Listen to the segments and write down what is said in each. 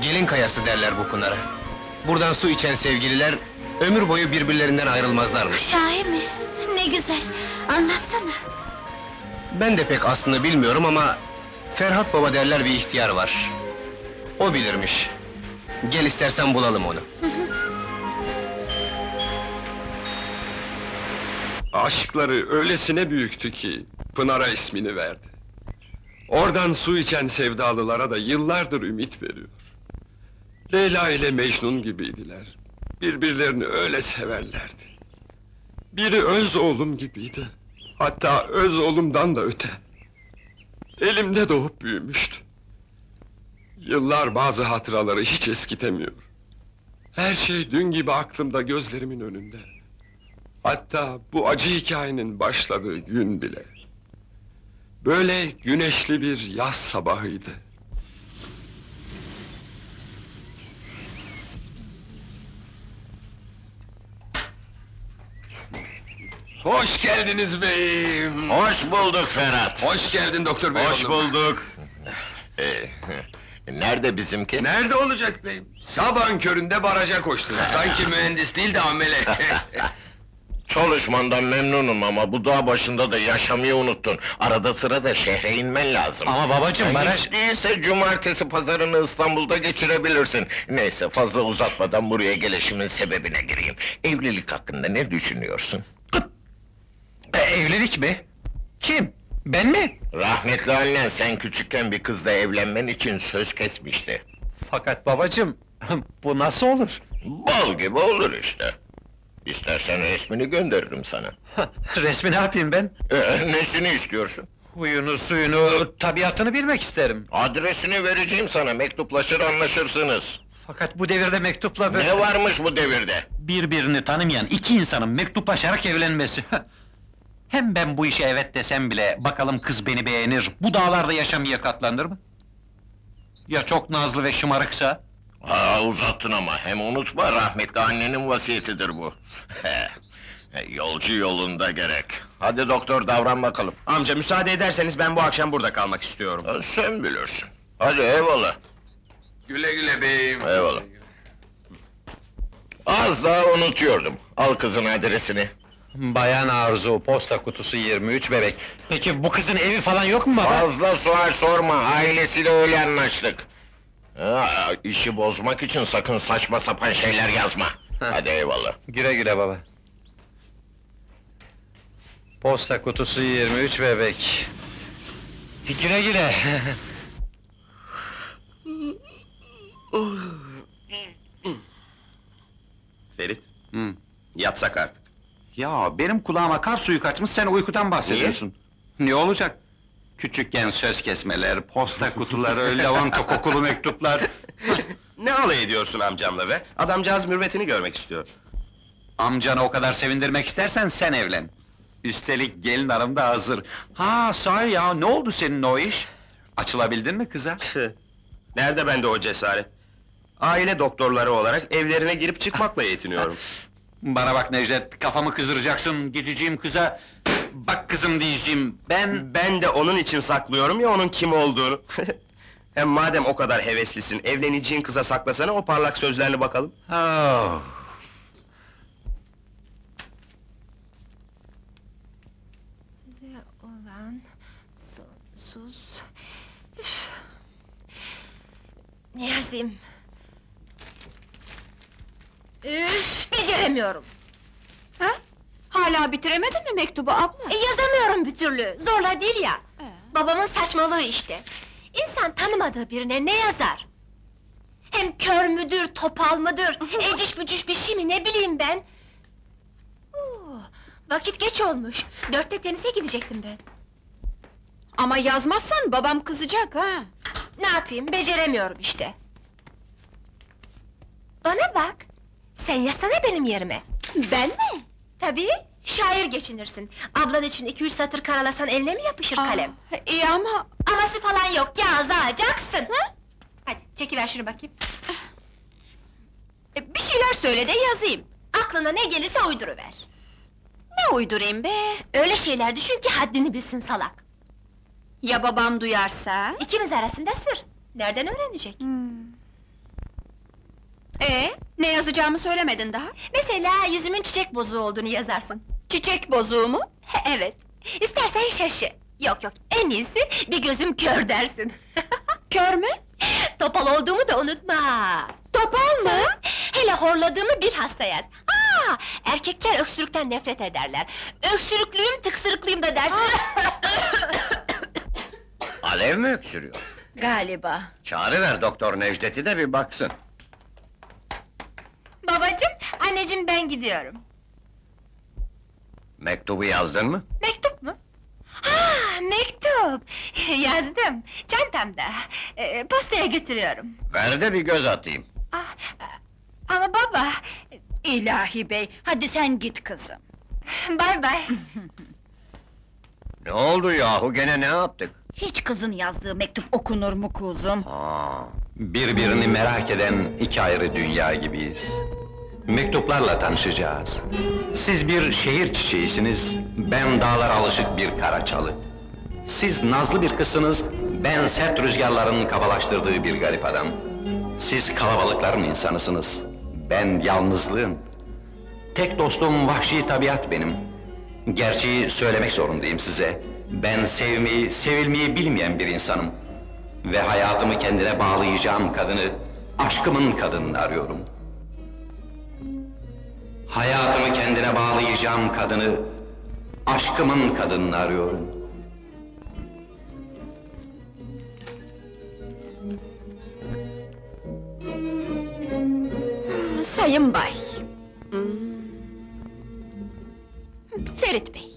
Gelin kayası derler bu Pınar'a. Buradan su içen sevgililer ömür boyu birbirlerinden ayrılmazlarmış. Sahi mi? Ne güzel. Anlatsana. Ben de pek aslını bilmiyorum ama Ferhat baba derler bir ihtiyar var. O bilirmiş. Gel istersen bulalım onu. Aşkları öylesine büyüktü ki Pınar'a ismini verdi. Oradan su içen sevdalılara da yıllardır ümit veriyor. Leyla ile Mecnun gibiydiler. Birbirlerini öyle severlerdi. Biri öz oğlum gibiydi. Hatta öz oğlumdan da öte. Elimde doğup büyümüştü. Yıllar bazı hatıraları hiç eskitemiyor. Her şey dün gibi aklımda, gözlerimin önünde. Hatta bu acı hikayenin başladığı gün bile. Böyle güneşli bir yaz sabahıydı. Hoş geldiniz beyim! Hoş bulduk Ferhat! Hoş geldin doktor bey! Hoş bulduk! Nerede bizimki? Nerede olacak beyim? Saban köründe baraja koştu. Sanki mühendis değil de amele! Çalışmandan memnunum ama bu dağ başında da yaşamayı unuttun. Arada sırada şehre inmen lazım. Ama babacığım baraj... Hiç değilse cumartesi pazarını İstanbul'da geçirebilirsin. Neyse, fazla uzatmadan buraya gelişimin sebebine gireyim. Evlilik hakkında ne düşünüyorsun? Evlilik mi? Kim? Ben mi? Rahmetli annen sen küçükken bir kızla evlenmen için söz kesmişti. Fakat babacığım, bu nasıl olur? Bal gibi olur işte. İstersen resmini gönderirim sana. Resmi ne yapayım ben? Nesini istiyorsun? Huyunu, suyunu, tabiatını bilmek isterim. Adresini vereceğim sana, mektuplaşır anlaşırsınız. Fakat bu devirde mektupla böyle... Ne varmış bu devirde? Birbirini tanımayan iki insanın mektuplaşarak evlenmesi. Hem ben bu işe evet desem bile, bakalım kız beni beğenir, bu dağlarda yaşamaya katlanır mı? Ya çok nazlı ve şımarıksa? Aa, uzattın ama, hem unutma, rahmetli annenin vasiyetidir bu. Yolcu yolunda gerek. Hadi doktor, davran bakalım. Amca, müsaade ederseniz ben bu akşam burada kalmak istiyorum. Ha, sen bilirsin. Hadi, eyvallah. Güle güle beyim. Eyvallah. Az daha unutuyordum, al kızın adresini. Bayan Arzu, posta kutusu 23 Bebek. Peki bu kızın evi falan yok mu baba? Fazla sual sorma, ailesiyle öyle anlaştık. İşi bozmak için sakın saçma sapan şeyler yazma. Hadi eyvallah. Güle güle baba. Posta kutusu 23 Bebek. Güle güle. Ferit, yatsak artık. Ya benim kulağıma kar suyu kaçmış, sen uykudan bahsediyorsun. Niye? Ne olacak? Küçükken söz kesmeler, posta kutuları, lavanta kokulu mektuplar... Ne alay ediyorsun amcamla be? Adamcağız mürvetini görmek istiyor. Amcanı o kadar sevindirmek istersen sen evlen. Üstelik gelin hanım da hazır. Ha sahi ya, ne oldu senin o iş? Açılabildin mi kıza? Nerede bende o cesaret? Aile doktorları olarak evlerine girip çıkmakla yetiniyorum. Bana bak Necdet, kafamı kızdıracaksın, gideceğim kıza... Bak kızım diyeceğim, ben de onun için saklıyorum ya, onun kim olduğunu! Hem madem o kadar heveslisin, evleneceğin kıza saklasana o parlak sözlerini bakalım! Oh. Size olan... sonsuz... Ne yazayım? Üf, beceremiyorum! Ha? Hala bitiremedin mi mektubu abla? Yazamıyorum bir türlü, zorla değil ya! Babamın saçmalığı işte! İnsan tanımadığı birine ne yazar? Hem kör müdür, topal mıdır, eciş bücüş bir şey mi, ne bileyim ben! Vakit geç olmuş, 4'te tenise gidecektim ben! Ama yazmazsan babam kızacak ha! Ne yapayım, beceremiyorum işte! Bana bak! Sen yazsana benim yerime! Ben mi? Tabii! Şair geçinirsin. Ablan için 2-3 satır karalasan eline mi yapışır kalem? İyi ama... Aması falan yok, yazacaksın! Hı? Hadi, çekiver şunu bakayım. Bir şeyler söyle de yazayım. Aklına ne gelirse uyduruver. Ne uydurayım be? Öyle şeyler düşün ki haddini bilsin salak! Ya babam duyarsa? İkimiz arasında sır! Nereden öğrenecek? Ne yazacağımı söylemedin daha? Mesela yüzümün çiçek bozuğu olduğunu yazarsın. Çiçek bozuğu mu? Evet! İstersen şaşı! Yok yok, en iyisi bir gözüm kör dersin! Kör mü? Topal olduğumu da unutma! Topal mı? Hele horladığımı bilhassa yaz! Aa, erkekler öksürükten nefret ederler! Öksürüklüyüm, tıksırıklıyım da dersin! Alev mi öksürüyor? Galiba! Çağırıver doktor Necdet'i de bir baksın! Babacığım, anneciğim ben gidiyorum! Mektubu yazdın mı? Mektup mu? Haa, mektup! Yazdım, çantamda! Postaya götürüyorum! Ver de bir göz atayım! Ama baba! İlahi bey, hadi sen git kızım! Bay bay! Ne oldu yahu, gene ne yaptık? Hiç kızın yazdığı mektup okunur mu kuzum? Birbirini merak eden iki ayrı dünya gibiyiz. Mektuplarla tanışacağız. Siz bir şehir çiçeğisiniz, ben dağlara alışık bir karaçalı. Siz nazlı bir kızsınız, ben sert rüzgarların kabalaştırdığı bir garip adam. Siz kalabalıkların insanısınız, ben yalnızlığım. Tek dostum vahşi tabiat benim. Gerçeği söylemek zorundayım size. Ben sevmeyi, sevilmeyi bilmeyen bir insanım. Ve hayatımı kendine bağlayacağım kadını, aşkımın kadınını arıyorum. Hayatımı kendine bağlayacağım kadını, aşkımın kadınını arıyorum. Sayın Bay! Ferit Bey!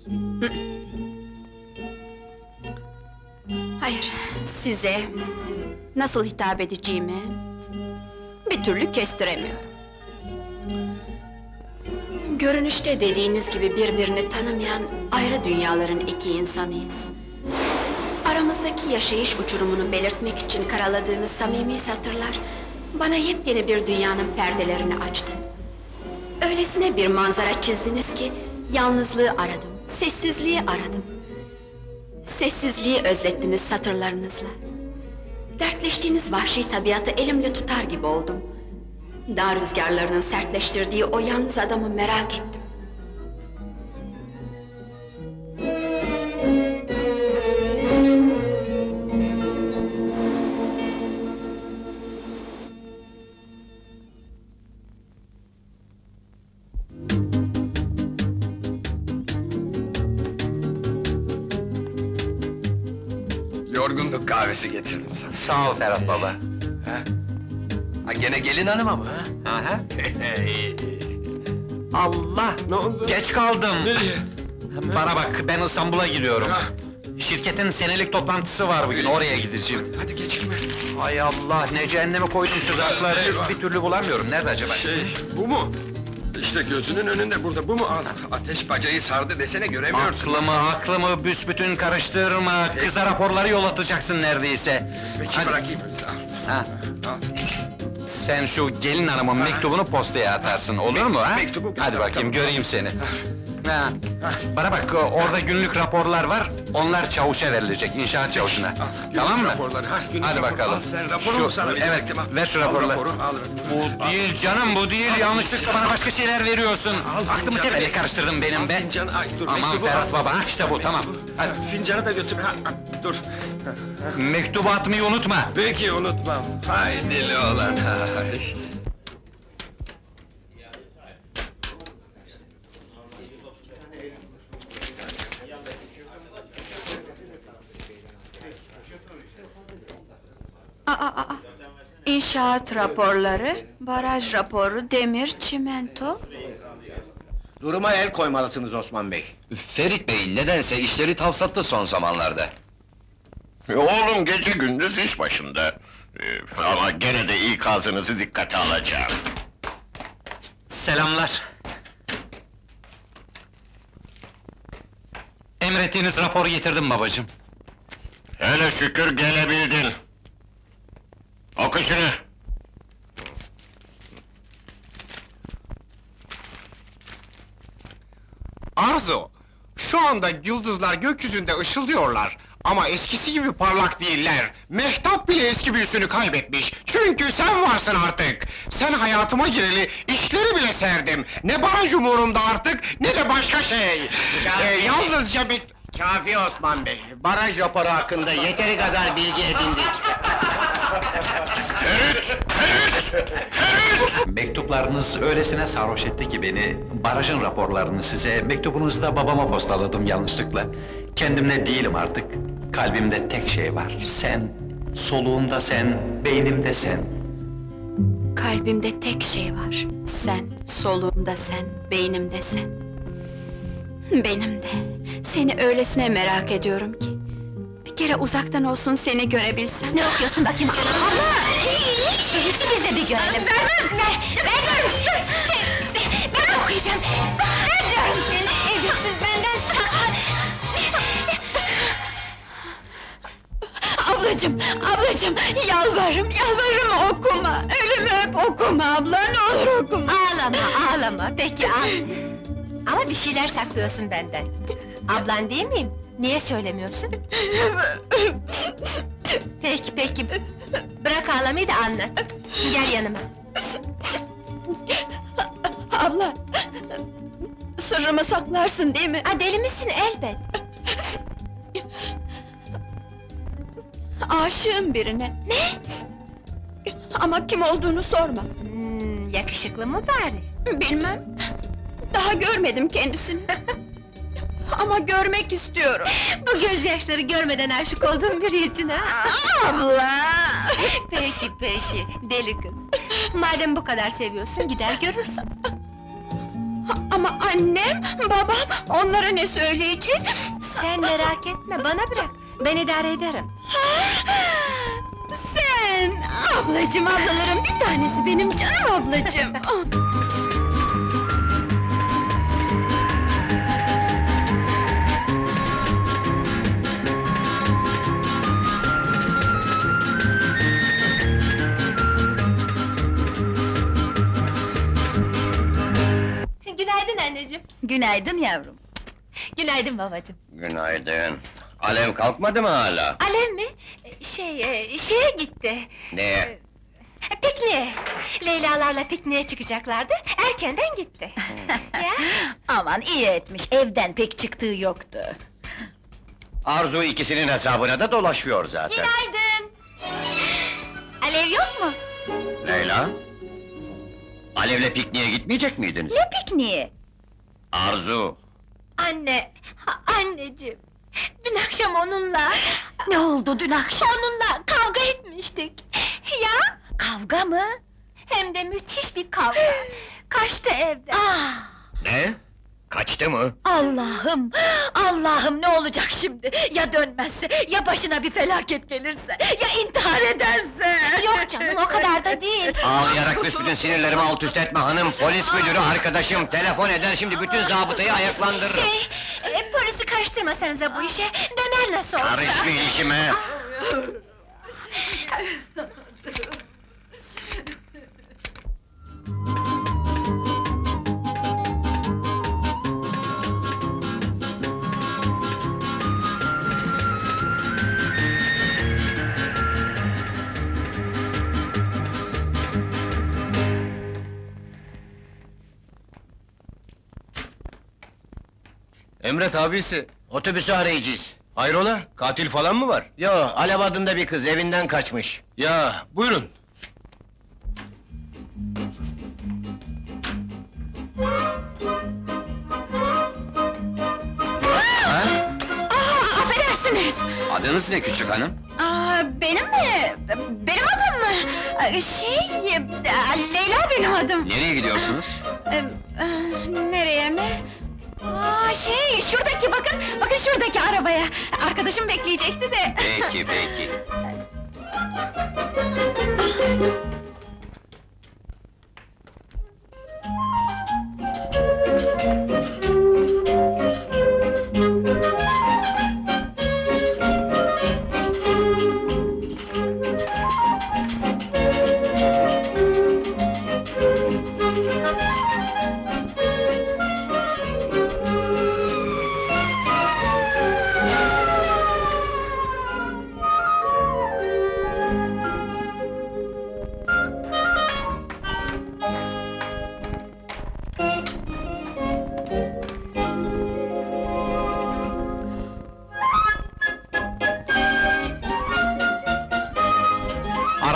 Hayır, size nasıl hitap edeceğimi bir türlü kestiremiyorum. Görünüşte dediğiniz gibi birbirini tanımayan ayrı dünyaların iki insanıyız. Aramızdaki yaşayış uçurumunu belirtmek için karaladığınız samimi satırlar bana yepyeni bir dünyanın perdelerini açtı. Öylesine bir manzara çizdiniz ki yalnızlığı aradım, sessizliği aradım. Sessizliği özlettiniz satırlarınızla. Dertleştiğiniz vahşi tabiatı elimle tutar gibi oldum. Dağ rüzgarlarının sertleştirdiği o yalnız adamı merak ettim. Yorgunluk kahvesi getirdim sana. Sağ ol Ferhat baba. Ha gene gelin hanıma mı? Ha? Allah! Ne oldu? Geç kaldım! Nereye? Bana bak, ben İstanbul'a gidiyorum. Şirketin senelik toplantısı var bugün, oraya gideceğim. Hadi gecikme! Ay Allah, ne cehenneme koydum şu zarfları! Bir türlü bulamıyorum, nerede acaba? Bu mu? İşte gözünün önünde burada, bu mu? Ateş bacayı sardı desene, göremiyorsun! Aklımı büsbütün karıştırma! Kıza raporları yol atacaksın neredeyse! Peki, bırakayım öyleyse, al! Sen şu gelin hanımın mektubunu postaya atarsın, olur mu ha? Hadi bakayım, göreyim seni! Bana bak, orada günlük raporlar var, onlar çavuşa verilecek, inşaat çavuşuna! Tamam mı? Hadi bakalım! Evet, ver şu raporları! Bu değil canım, bu değil! Yanlışlıkla bana başka şeyler veriyorsun! Aklımı tepeye karıştırdın benim be! Aman Ferhat baba, işte bu, tamam! Fincanı da götür, dur! Mektubu atmayı unutma! Peki, unutmam! Haydi Leyla! İnşaat raporları, baraj raporu, demir, çimento... Duruma el koymalısınız Osman bey! Ferit bey, nedense işleri tavsattı son zamanlarda. Oğlum gece gündüz iş başında. Ama gene de ikazınızı dikkate alacağım. Selamlar! emrettiğiniz raporu getirdim babacığım. Hele şükür gelebildin. Oku şunu. Arzu, şu anda yıldızlar gökyüzünde ışıldıyorlar. Ama eskisi gibi parlak değiller. Mehtap bile eski büyüsünü kaybetmiş. Çünkü sen varsın artık. Sen hayatıma gireli işleri bile serdim. Ne baraj umurumda artık, ne de başka şey. Yalnızca bir... Kafi Osman Bey, baraj raporu hakkında yeteri kadar bilgi edindik. Ferit! Ferit! Ferit! Mektuplarınız öylesine sarhoş etti ki beni, barajın raporlarını size, mektubunuzu da babama postaladım yanlışlıkla. Kendimle değilim artık, kalbimde tek şey var, sen. Soluğumda sen, beynimde sen. Kalbimde tek şey var, sen. Soluğumda sen, beynimde sen. Benim de, seni öylesine merak ediyorum ki. Bir kere uzaktan olsun seni görebilsem. Ne okuyorsun bakayım sen? Allah! Şu işi biz de bir görelim. Ben diyorum! Ben okuyacağım! Ben diyorum seni! Edepsiz benden sakla! Ablacığım, ablacığım! Yalvarırım, yalvarırım okuma! Ölümü öp okuma abla, ne olur okuma! Ağlama, ağlama! Peki al! Ama bir şeyler saklıyorsun benden. Ablan değil miyim? Niye söylemiyorsun? Peki, peki! Bırak ağlamayı da anlat! Gel yanıma! Abla! Sırrımı saklarsın değil mi? Ha, deli misin? Elbet! Aşığım birine! Ne? Ama kim olduğunu sorma! Yakışıklı mı bari? Bilmem! Daha görmedim kendisini! Ama görmek istiyorum! Bu gözyaşları görmeden aşık olduğum biri için ha! Abla! Peki, peki, deli kız! Madem bu kadar seviyorsun, gider görürsün! Ama annem, babam, onlara ne söyleyeceğiz? Sen merak etme, bana bırak! Ben idare ederim! Sen! Ablacığım, ablalarım bir tanesi benim canım ablacığım! Günaydın anneciğim! Günaydın yavrum! Günaydın babacığım! Günaydın! Alev kalkmadı mı hala? Alev mi? Şeye gitti! Neye? Pikniğe! Leyla'larla pikniğe çıkacaklardı, erkenden gitti! Ya? Aman iyi etmiş, evden pek çıktığı yoktu! Arzu ikisinin hesabına da dolaşıyor zaten! Günaydın! Alev yok mu? Leyla? Alev'le pikniğe gitmeyecek miydiniz? Ne pikniği? Arzu! Anne! Anneciğim! Dün akşam onunla... Ne oldu dün akşam? Onunla kavga etmiştik! Ya? Kavga mı? Hem de müthiş bir kavga! Kaçtı evden! Ah! Ne? Kaçtı mı? Allah'ım! Allah'ım ne olacak şimdi? Ya dönmezse, ya başına bir felaket gelirse, ya intihar ederse! Yok canım, o kadar da değil! Ağlayarak büsbütün sinirlerimi alt üst etme hanım! Polis müdürü arkadaşım, telefon eder şimdi bütün zabıtayı ayaklandırırım! Polisi karıştırmasanıza bu işe, döner nasıl olsa! Karışmayın işime! Emret abisi! Otobüsü arayacağız! Hayrola, katil falan mı var? Yo, Alev adında bir kız, evinden kaçmış! Ya, buyurun! Affedersiniz! Adınız ne küçük hanım? Benim mi? Benim adım mı? Leyla benim adım! Nereye gidiyorsunuz? Nereye mi? Şuradaki bakın, bakın şuradaki arabaya! Arkadaşım bekleyecekti de! Peki, peki!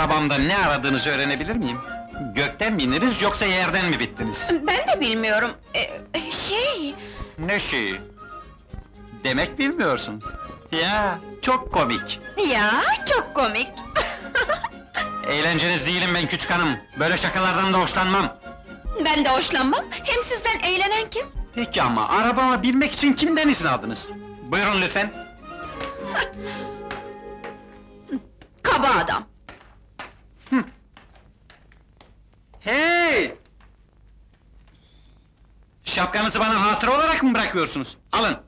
arabamda ne aradığınızı öğrenebilir miyim? Gökten mi iniriz, yoksa yerden mi bittiniz? Ben de bilmiyorum, şey... Ne şeyi? Demek bilmiyorsun. Ya, çok komik! Ya, çok komik! Eğlenceniz değilim ben küçük hanım, böyle şakalardan da hoşlanmam! Ben de hoşlanmam, hem sizden eğlenen kim? Peki ama, arabama binmek için kimden izin aldınız? Buyurun lütfen! Kaba adam! Hı. Hey! Şapkanızı bana hatıra olarak mı bırakıyorsunuz? Alın!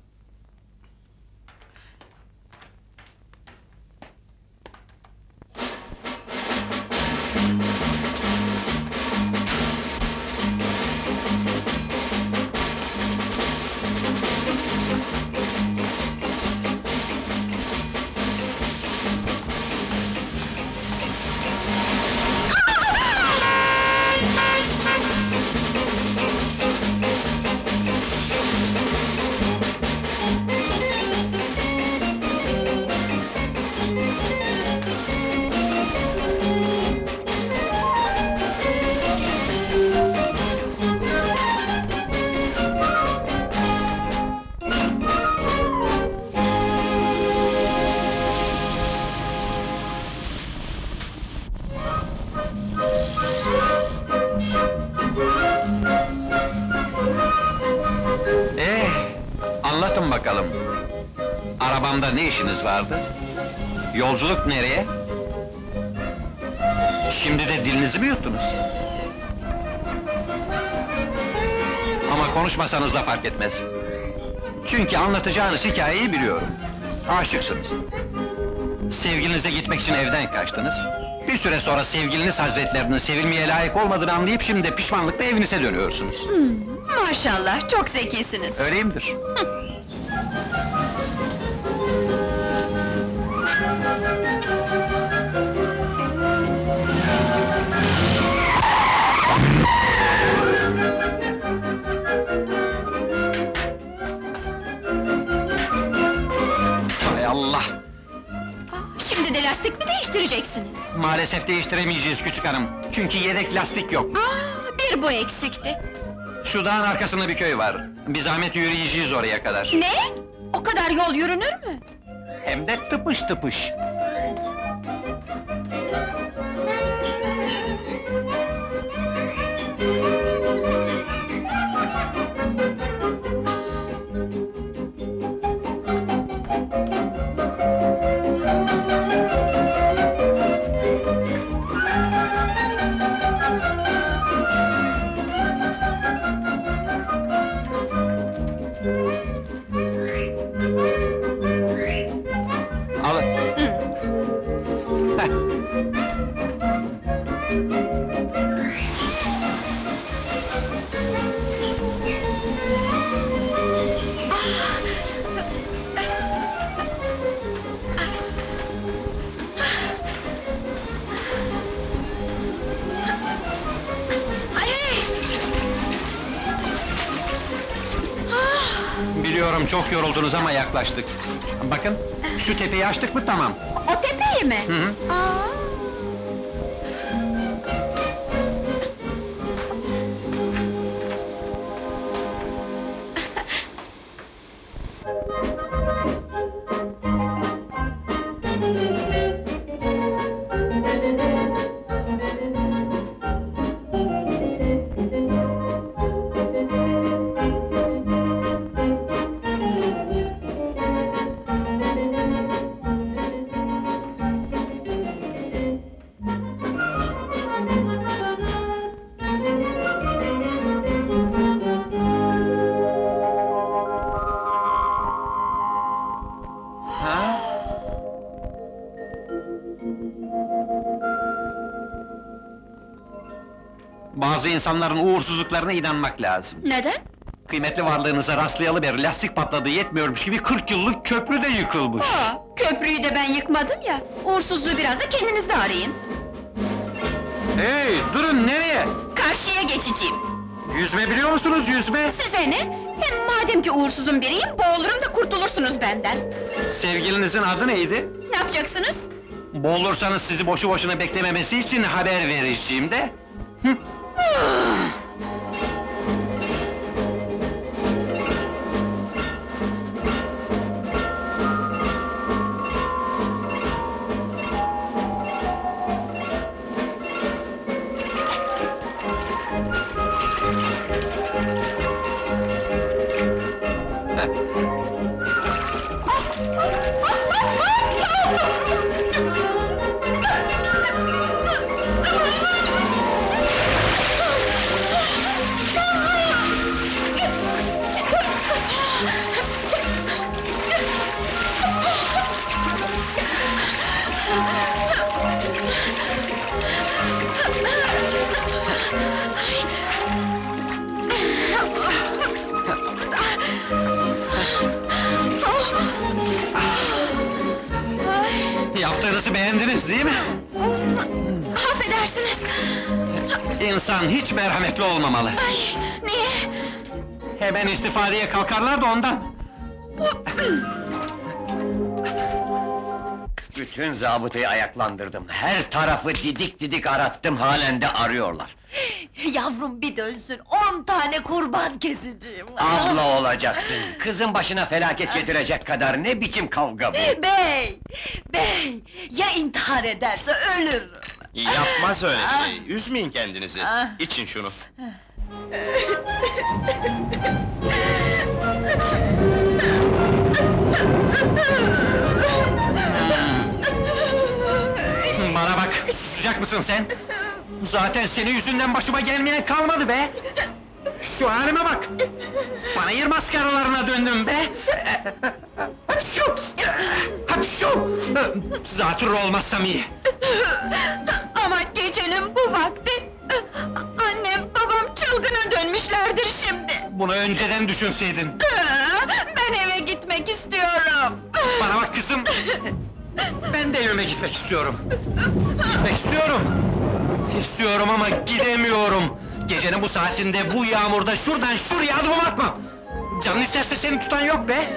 Ne işiniz vardı? Yolculuk nereye? Şimdi de dilinizi mi yuttunuz? Ama konuşmasanız da fark etmez. Çünkü anlatacağınız hikayeyi biliyorum. Aşıksınız. Sevgilinize gitmek için evden kaçtınız. Bir süre sonra sevgiliniz hazretlerinin sevilmeye layık olmadığını anlayıp şimdi de pişmanlıkla evinize dönüyorsunuz. Maşallah, çok zekisiniz. Öyleyimdir. Allah! Şimdi de lastik mi değiştireceksiniz? Maalesef değiştiremeyeceğiz küçük hanım. Çünkü yedek lastik yok. Bir bu eksikti. Şu dağın arkasında bir köy var. Bir zahmet yürüyeceğiz oraya kadar. Ne? O kadar yol yürünür mü? Hem de tıpış tıpış. Çok yoruldunuz ama yaklaştık. Bakın, şu tepeyi açtık mı tamam. O tepeyi mi? Hı-hı. Aa. Bazı insanların uğursuzluklarına inanmak lazım. Neden? Kıymetli varlığınıza rastlayalı bir lastik patladığı yetmiyormuş gibi 40 yıllık köprü de yıkılmış. Köprüyü de ben yıkmadım ya, uğursuzluğu biraz da kendinizde arayın. Hey, durun nereye? Karşıya geçeceğim. Yüzme biliyor musunuz yüzme? Size ne? Hem madem ki uğursuzun biriyim, boğulurum da kurtulursunuz benden. Sevgilinizin adı neydi? Ne yapacaksınız? Boğulursanız sizi boşu boşuna beklememesi için haber vereceğim de. Beğendiniz değil mi? Affedersiniz. İnsan hiç merhametli olmamalı. Ay, niye? Hemen istifadeye kalkarlar da ondan. Bütün zabıtayı ayaklandırdım. Her tarafı didik didik arattım, halen de arıyorlar. Yavrum bir dönsün, 10 tane kurban keseceğim! Abla olacaksın, kızın başına felaket getirecek kadar ne biçim kavga bu? Bey! Bey! Ya intihar ederse ölürüm! Yapmaz öyle şey, üzmeyin kendinizi, için şunu! Bana bak, susacak mısın sen? Zaten senin yüzünden başıma gelmeyen kalmadı be! Şu halime bak! Bana yer maskaralarına döndüm be! Hapşu! Hapşu! Zatürre olmazsam iyi! Ama gecenin bu vakti... Annem, babam çılgına dönmüşlerdir şimdi! Bunu önceden düşünseydin! Ben eve gitmek istiyorum! Bana bak kızım! Ben de evime gitmek istiyorum! Gitmek istiyorum! İstiyorum ama gidemiyorum! Gecenin bu saatinde, bu yağmurda, şuradan şuraya adım atmam! Canın isterse seni tutan yok be!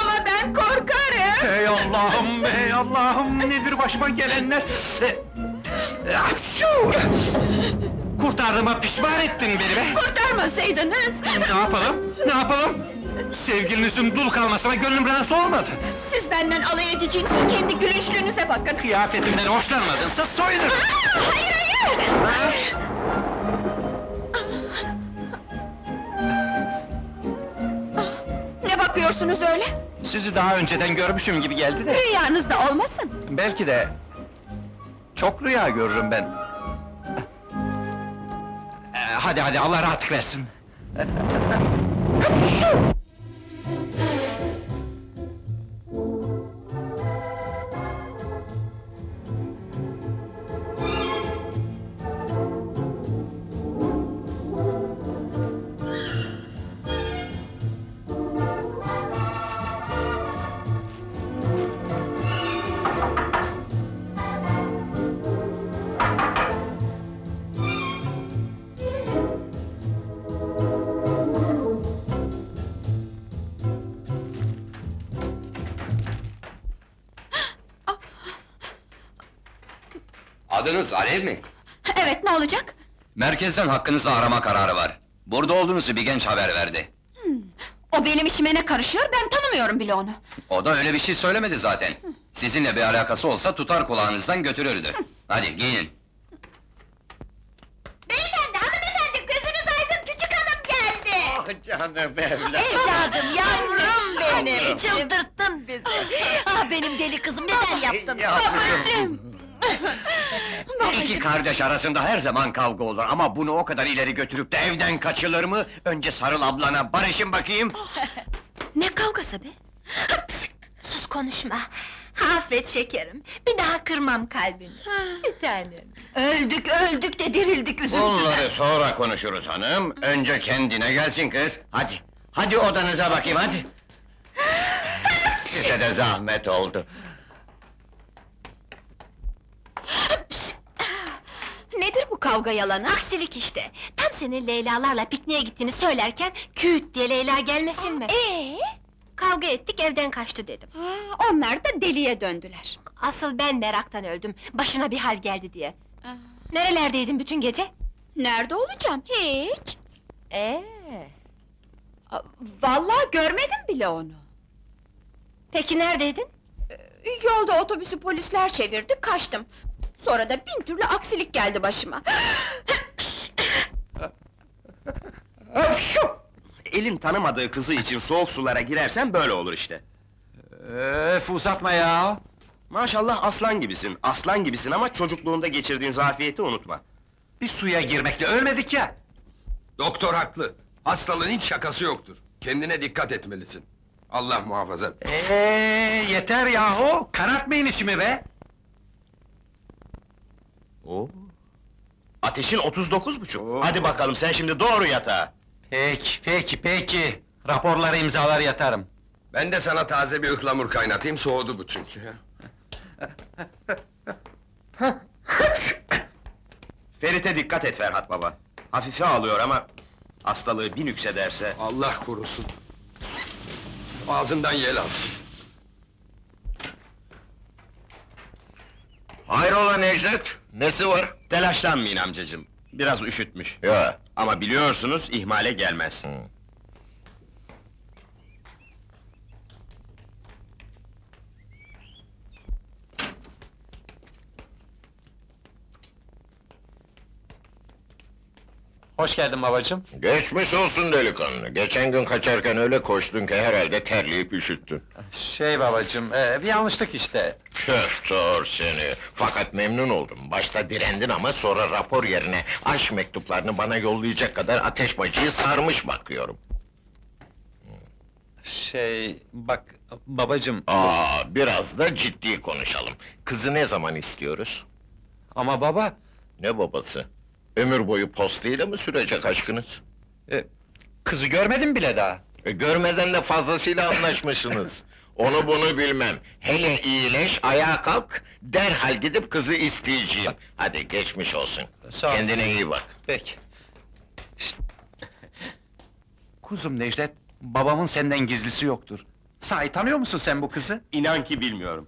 Ama ben korkarım! Ey Allah'ım, ey Allah'ım! Nedir başıma gelenler? Hapşu! Kurtardığıma pişman ettin beni be! Kurtarmasaydınız! Ne yapalım, ne yapalım? Sevgilinizin dul kalmasına gönlüm razı olmadı! Siz benden alay edeceğinizin kendi gülünçlüğünüze bakın! Kıyafetimden hoşlanmadınsa soyunurum! Hayır, hayır! Ha? Ne bakıyorsunuz öyle? Sizi daha önceden görmüşüm gibi geldi de... Rüyanızda olmasın! Belki de... Çok rüya görürüm ben! Hadi hadi, Allah rahatlık versin! Adınız Alev mi? Evet, ne olacak? Merkezden hakkınızı arama kararı var. Burada olduğunuzu bir genç haber verdi. O benim işime ne karışıyor, ben tanımıyorum bile onu. O da öyle bir şey söylemedi zaten. Sizinle bir alakası olsa tutar kulağınızdan götürürdü. Hadi giyinin. Beyefendi, hanımefendi, gözünüz aydın, küçük hanım geldi! Ah canım evladım! Evladım, yavrum benim! Çıldırttın bizi! Ah benim deli kızım, neden yaptın? Babacığım! İki kardeş arasında her zaman kavga olur ama bunu o kadar ileri götürüp de evden kaçılır mı? Önce sarıl ablana, barışın bakayım! Ne kavgası be? Sus, konuşma! Affet şekerim, bir daha kırmam kalbimi! Bir tanem! Öldük, öldük de dirildik üzüntüden! Bunları sonra konuşuruz hanım, önce kendine gelsin kız! Hadi, hadi odanıza bakayım, hadi! Size de zahmet oldu! Nedir bu kavga yalanı? Aksilik işte! Tam senin Leyla'larla pikniğe gittiğini söylerken... ...Küt diye Leyla gelmesin mi? Kavga ettik, evden kaçtı dedim. Onlar da deliye döndüler. Asıl ben meraktan öldüm, başına bir hal geldi diye. Nerelerdeydin bütün gece? Nerede olacağım, hiç! Vallahi görmedim bile onu! Peki neredeydin? Yolda otobüsü polisler çevirdi, kaçtım! Sonra da bin türlü aksilik geldi başıma! Elin tanımadığı kızı için soğuk sulara girersen böyle olur işte! Uzatma ya! Maşallah aslan gibisin, aslan gibisin ama çocukluğunda geçirdiğin zafiyeti unutma! Biz suya girmekle ölmedik ya! Doktor haklı! Hastalığın hiç şakası yoktur! Kendine dikkat etmelisin! Allah muhafaza! Yeter yahu! Karartmayın işimi be! Oo! Ateşin 39,5! Hadi bakalım, sen şimdi doğru yatağa! Peki, peki, peki! Raporları imzalar yatarım! Ben de sana taze bir ıhlamur kaynatayım, soğudu bu çünkü! Ferit'e dikkat et Ferhat baba! Hafife alıyor ama... hastalığı bir nüksederse... Allah korusun! Ağzından yel alsın! Hayrola Necdet? Nesi var? Telaşlanmayın amcacığım! Biraz üşütmüş! Ya. Ama biliyorsunuz, ihmale gelmez! Hoş geldin babacığım! Geçmiş olsun delikanlı! Geçen gün kaçarken öyle koştun ki herhalde terleyip üşüttün! Şey babacığım, bir yanlışlık işte! Köftör seni! Fakat memnun oldum! Başta direndin ama sonra rapor yerine... aşk mektuplarını bana yollayacak kadar ateş bacıyı sarmış bakıyorum! Şey, bak babacığım... biraz da ciddi konuşalım! Kızı ne zaman istiyoruz? Ama baba! Ne babası? Ömür boyu postayla mı sürecek aşkınız? Kızı görmedim bile daha! Görmeden de fazlasıyla anlaşmışsınız! Onu bunu bilmem! Hele iyileş, ayağa kalk! Derhal gidip kızı isteyeceğim! Hadi geçmiş olsun! Sağ ol. Kendine iyi bak! Peki! Kuzum Necdet, babamın senden gizlisi yoktur! Sahi tanıyor musun sen bu kızı? İnan ki bilmiyorum!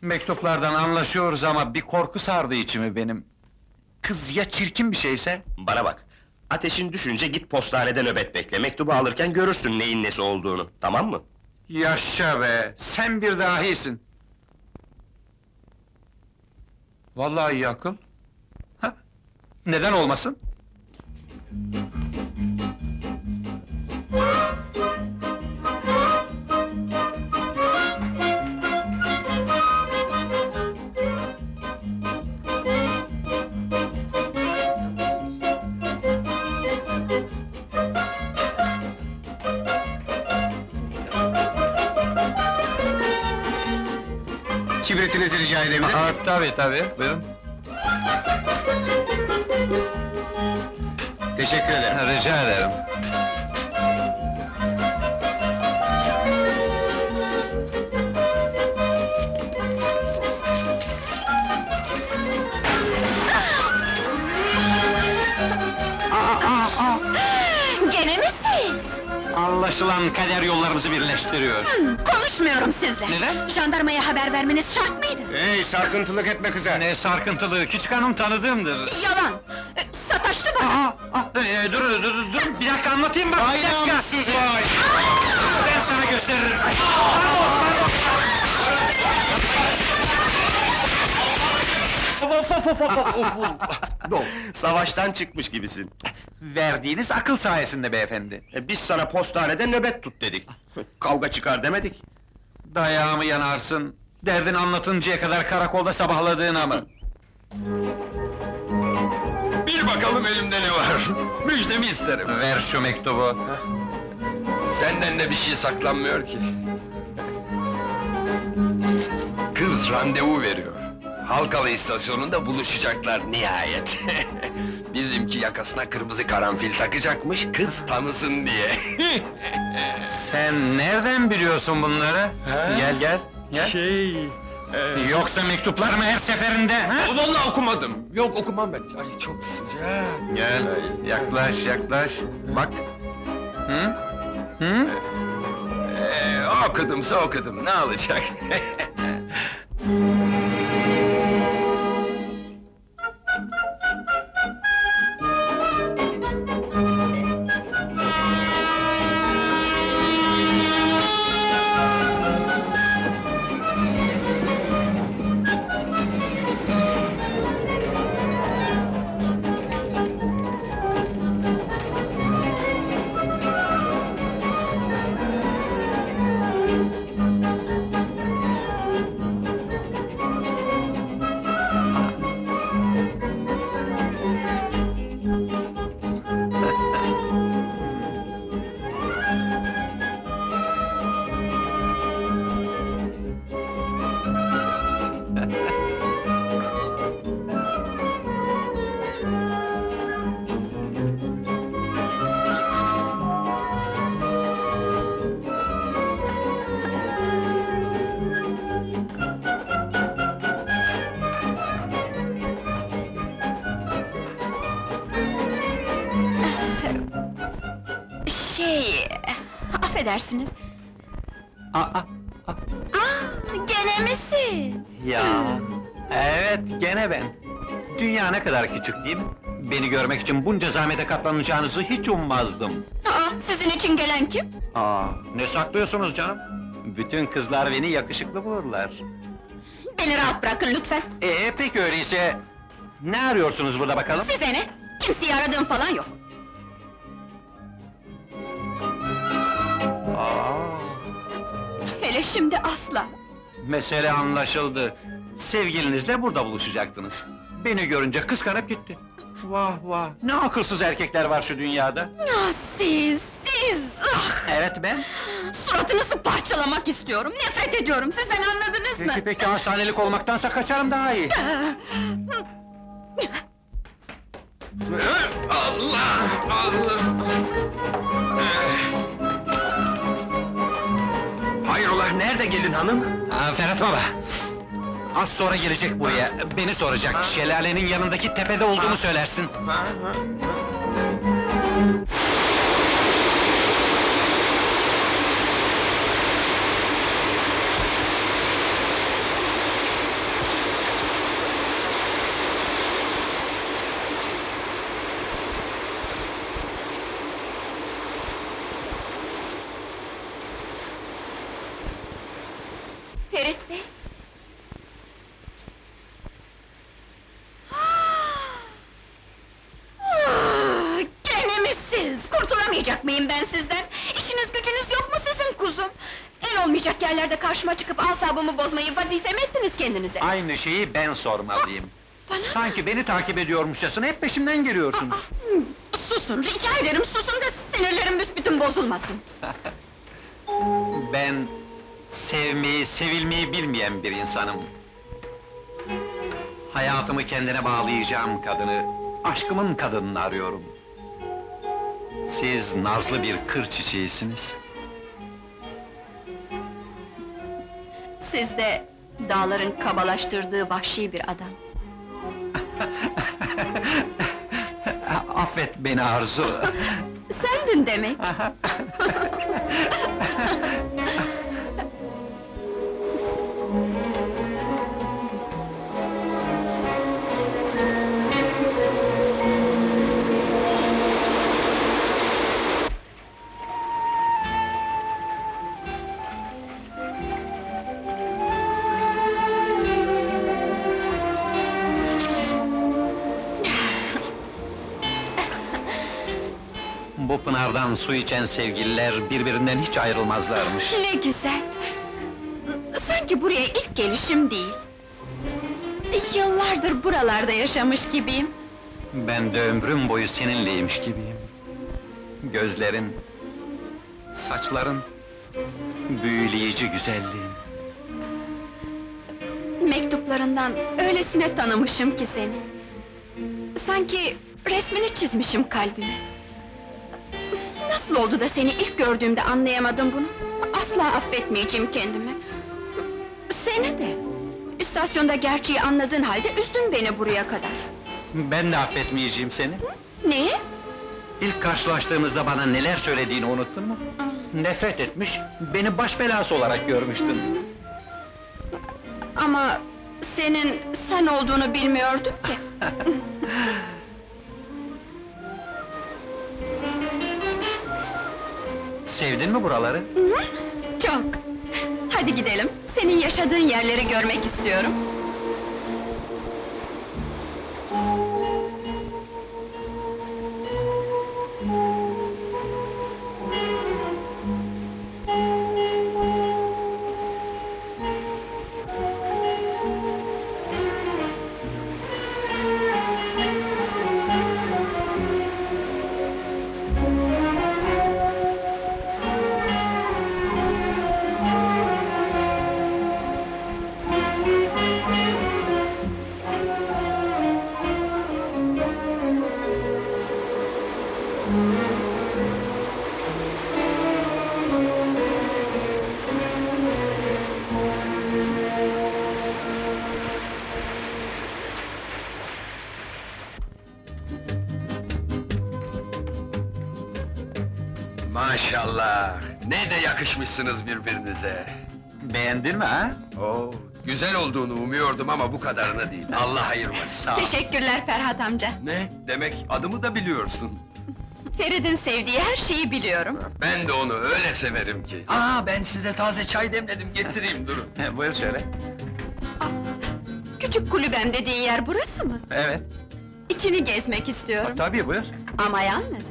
Mektuplardan anlaşıyoruz ama bir korku sardı içimi benim! Kız ya çirkin bir şeyse? Bana bak! Ateşin düşünce git postanede nöbet bekle, mektubu alırken görürsün neyin nesi olduğunu, tamam mı? Yaşa be! Sen bir dahisin! Vallahi iyi akıl! Ha? Neden olmasın? Kibritinizi rica edebilir miyim? Tabii, tabii, buyurun! Teşekkür ederim! Rica ederim! Gene mi siz? Anlaşılan kader yollarımızı birleştiriyor! Konuşmuyorum sizle! Neden? Jandarmaya haber vermeniz şart mıydı? Hey, sarkıntılık etme kıza! Ne sarkıntılığı, küçük hanım tanıdığımdır! Yalan! Sataştı bana! Dur, bir dakika anlatayım bak! Hayır, siz vay! Ben sana gösteririm! Savaştan çıkmış gibisin! Verdiğiniz akıl sayesinde beyefendi! Biz sana postanede nöbet tut dedik! Kavga çıkar demedik! Dayağımı yanarsın! Derdini anlatıncaya kadar karakolda sabahladığına mı? Bil bakalım elimde ne var! Müjdemi isterim! Ver şu mektubu! Senden de bir şey saklanmıyor ki! Kız randevu veriyor! Halkalı istasyonunda buluşacaklar nihayet! Bizimki yakasına kırmızı karanfil takacakmış, kız tanısın diye! Sen nereden biliyorsun bunları? Gel! Yoksa mektuplar mı her seferinde, ha? Vallahi okumadım! Yok, okumam ben! Ay, çok sıcak! Gel, yaklaş! Bak! Okudumsa okudum, ne olacak? Affedersiniz. Gene mi siz? Ya, evet gene ben. Dünya ne kadar küçük değil mi? Beni görmek için bunca zahmete katlanacağınızı hiç ummazdım. Sizin için gelen kim? Ne saklıyorsunuz canım? Bütün kızlar beni yakışıklı bulurlar. Beni rahat bırakın lütfen. Peki öyleyse... Ne arıyorsunuz burada bakalım? Size ne? Kimseyi aradığım falan yok. Hele şimdi asla! Mesele anlaşıldı. Sevgilinizle burada buluşacaktınız. Beni görünce kıskanıp gitti. Vah vah! Ne akılsız erkekler var şu dünyada! Siz! Evet ben! Suratınızı parçalamak istiyorum, nefret ediyorum, sizden anladınız mı? Peki, hastanelik olmaktansa kaçarım daha iyi! Allah! Allah! Hayrola, nerede gelin hanım? Ferhat baba! Az sonra gelecek buraya, beni soracak. Şelalenin yanındaki tepede olduğunu söylersin. Ferit Bey! Gene mi siz? Kurtulamayacak mıyım ben sizden? İşiniz gücünüz yok mu sizin kuzum? El olmayacak yerlerde karşıma çıkıp asabımı bozmayı vazifem ettiniz kendinize! Aynı şeyi ben sormalıyım! Sanki beni takip ediyormuşçasına hep peşimden geliyorsunuz! Susun, rica ederim susun da sinirlerim büsbütün bozulmasın! Ben... Sevmeyi, sevilmeyi bilmeyen bir insanım. Hayatımı kendine bağlayacağım kadını, aşkımın kadınını arıyorum. Siz nazlı bir kır çiçeğisiniz. Siz de dağların kabalaştırdığı vahşi bir adam. Affet beni Arzu! Sendin demek! Bu pınardan su içen sevgililer birbirinden hiç ayrılmazlarmış. Ne güzel! Sanki buraya ilk gelişim değil. Yıllardır buralarda yaşamış gibiyim. Ben de ömrüm boyu seninleymiş gibiyim. Gözlerin, saçların, büyüleyici güzelliğin. Mektuplarından öylesine tanımışım ki seni. Sanki resmini çizmişim kalbime. Nasıl oldu da seni ilk gördüğümde anlayamadım bunu? Asla affetmeyeceğim kendimi! Seni de! İstasyonda gerçeği anladığın halde üzdün beni buraya kadar! Ben de affetmeyeceğim seni! Neyi? İlk karşılaştığımızda bana neler söylediğini unuttun mu? Nefret etmiş, beni baş belası olarak görmüştün! Ama senin sen olduğunu bilmiyordum ki. Sevdin mi buraları? Hı-hı, çok! Hadi gidelim, senin yaşadığın yerleri görmek istiyorum. Maşallah! Ne de yakışmışsınız birbirinize! Beğendin mi ha? Oo, güzel olduğunu umuyordum ama bu kadarına değil. Allah ayırmasın, sağ ol. Teşekkürler Ferhat amca! Ne? Demek adımı da biliyorsun. Ferit'in sevdiği her şeyi biliyorum. Ben de onu öyle severim ki! Aa, ben size taze çay demledim, getireyim, durun! Buyur şöyle! Aa, küçük kulübem dediğin yer burası mı? Evet! İçini gezmek istiyorum. Aa, tabii, buyur! Ama yalnız!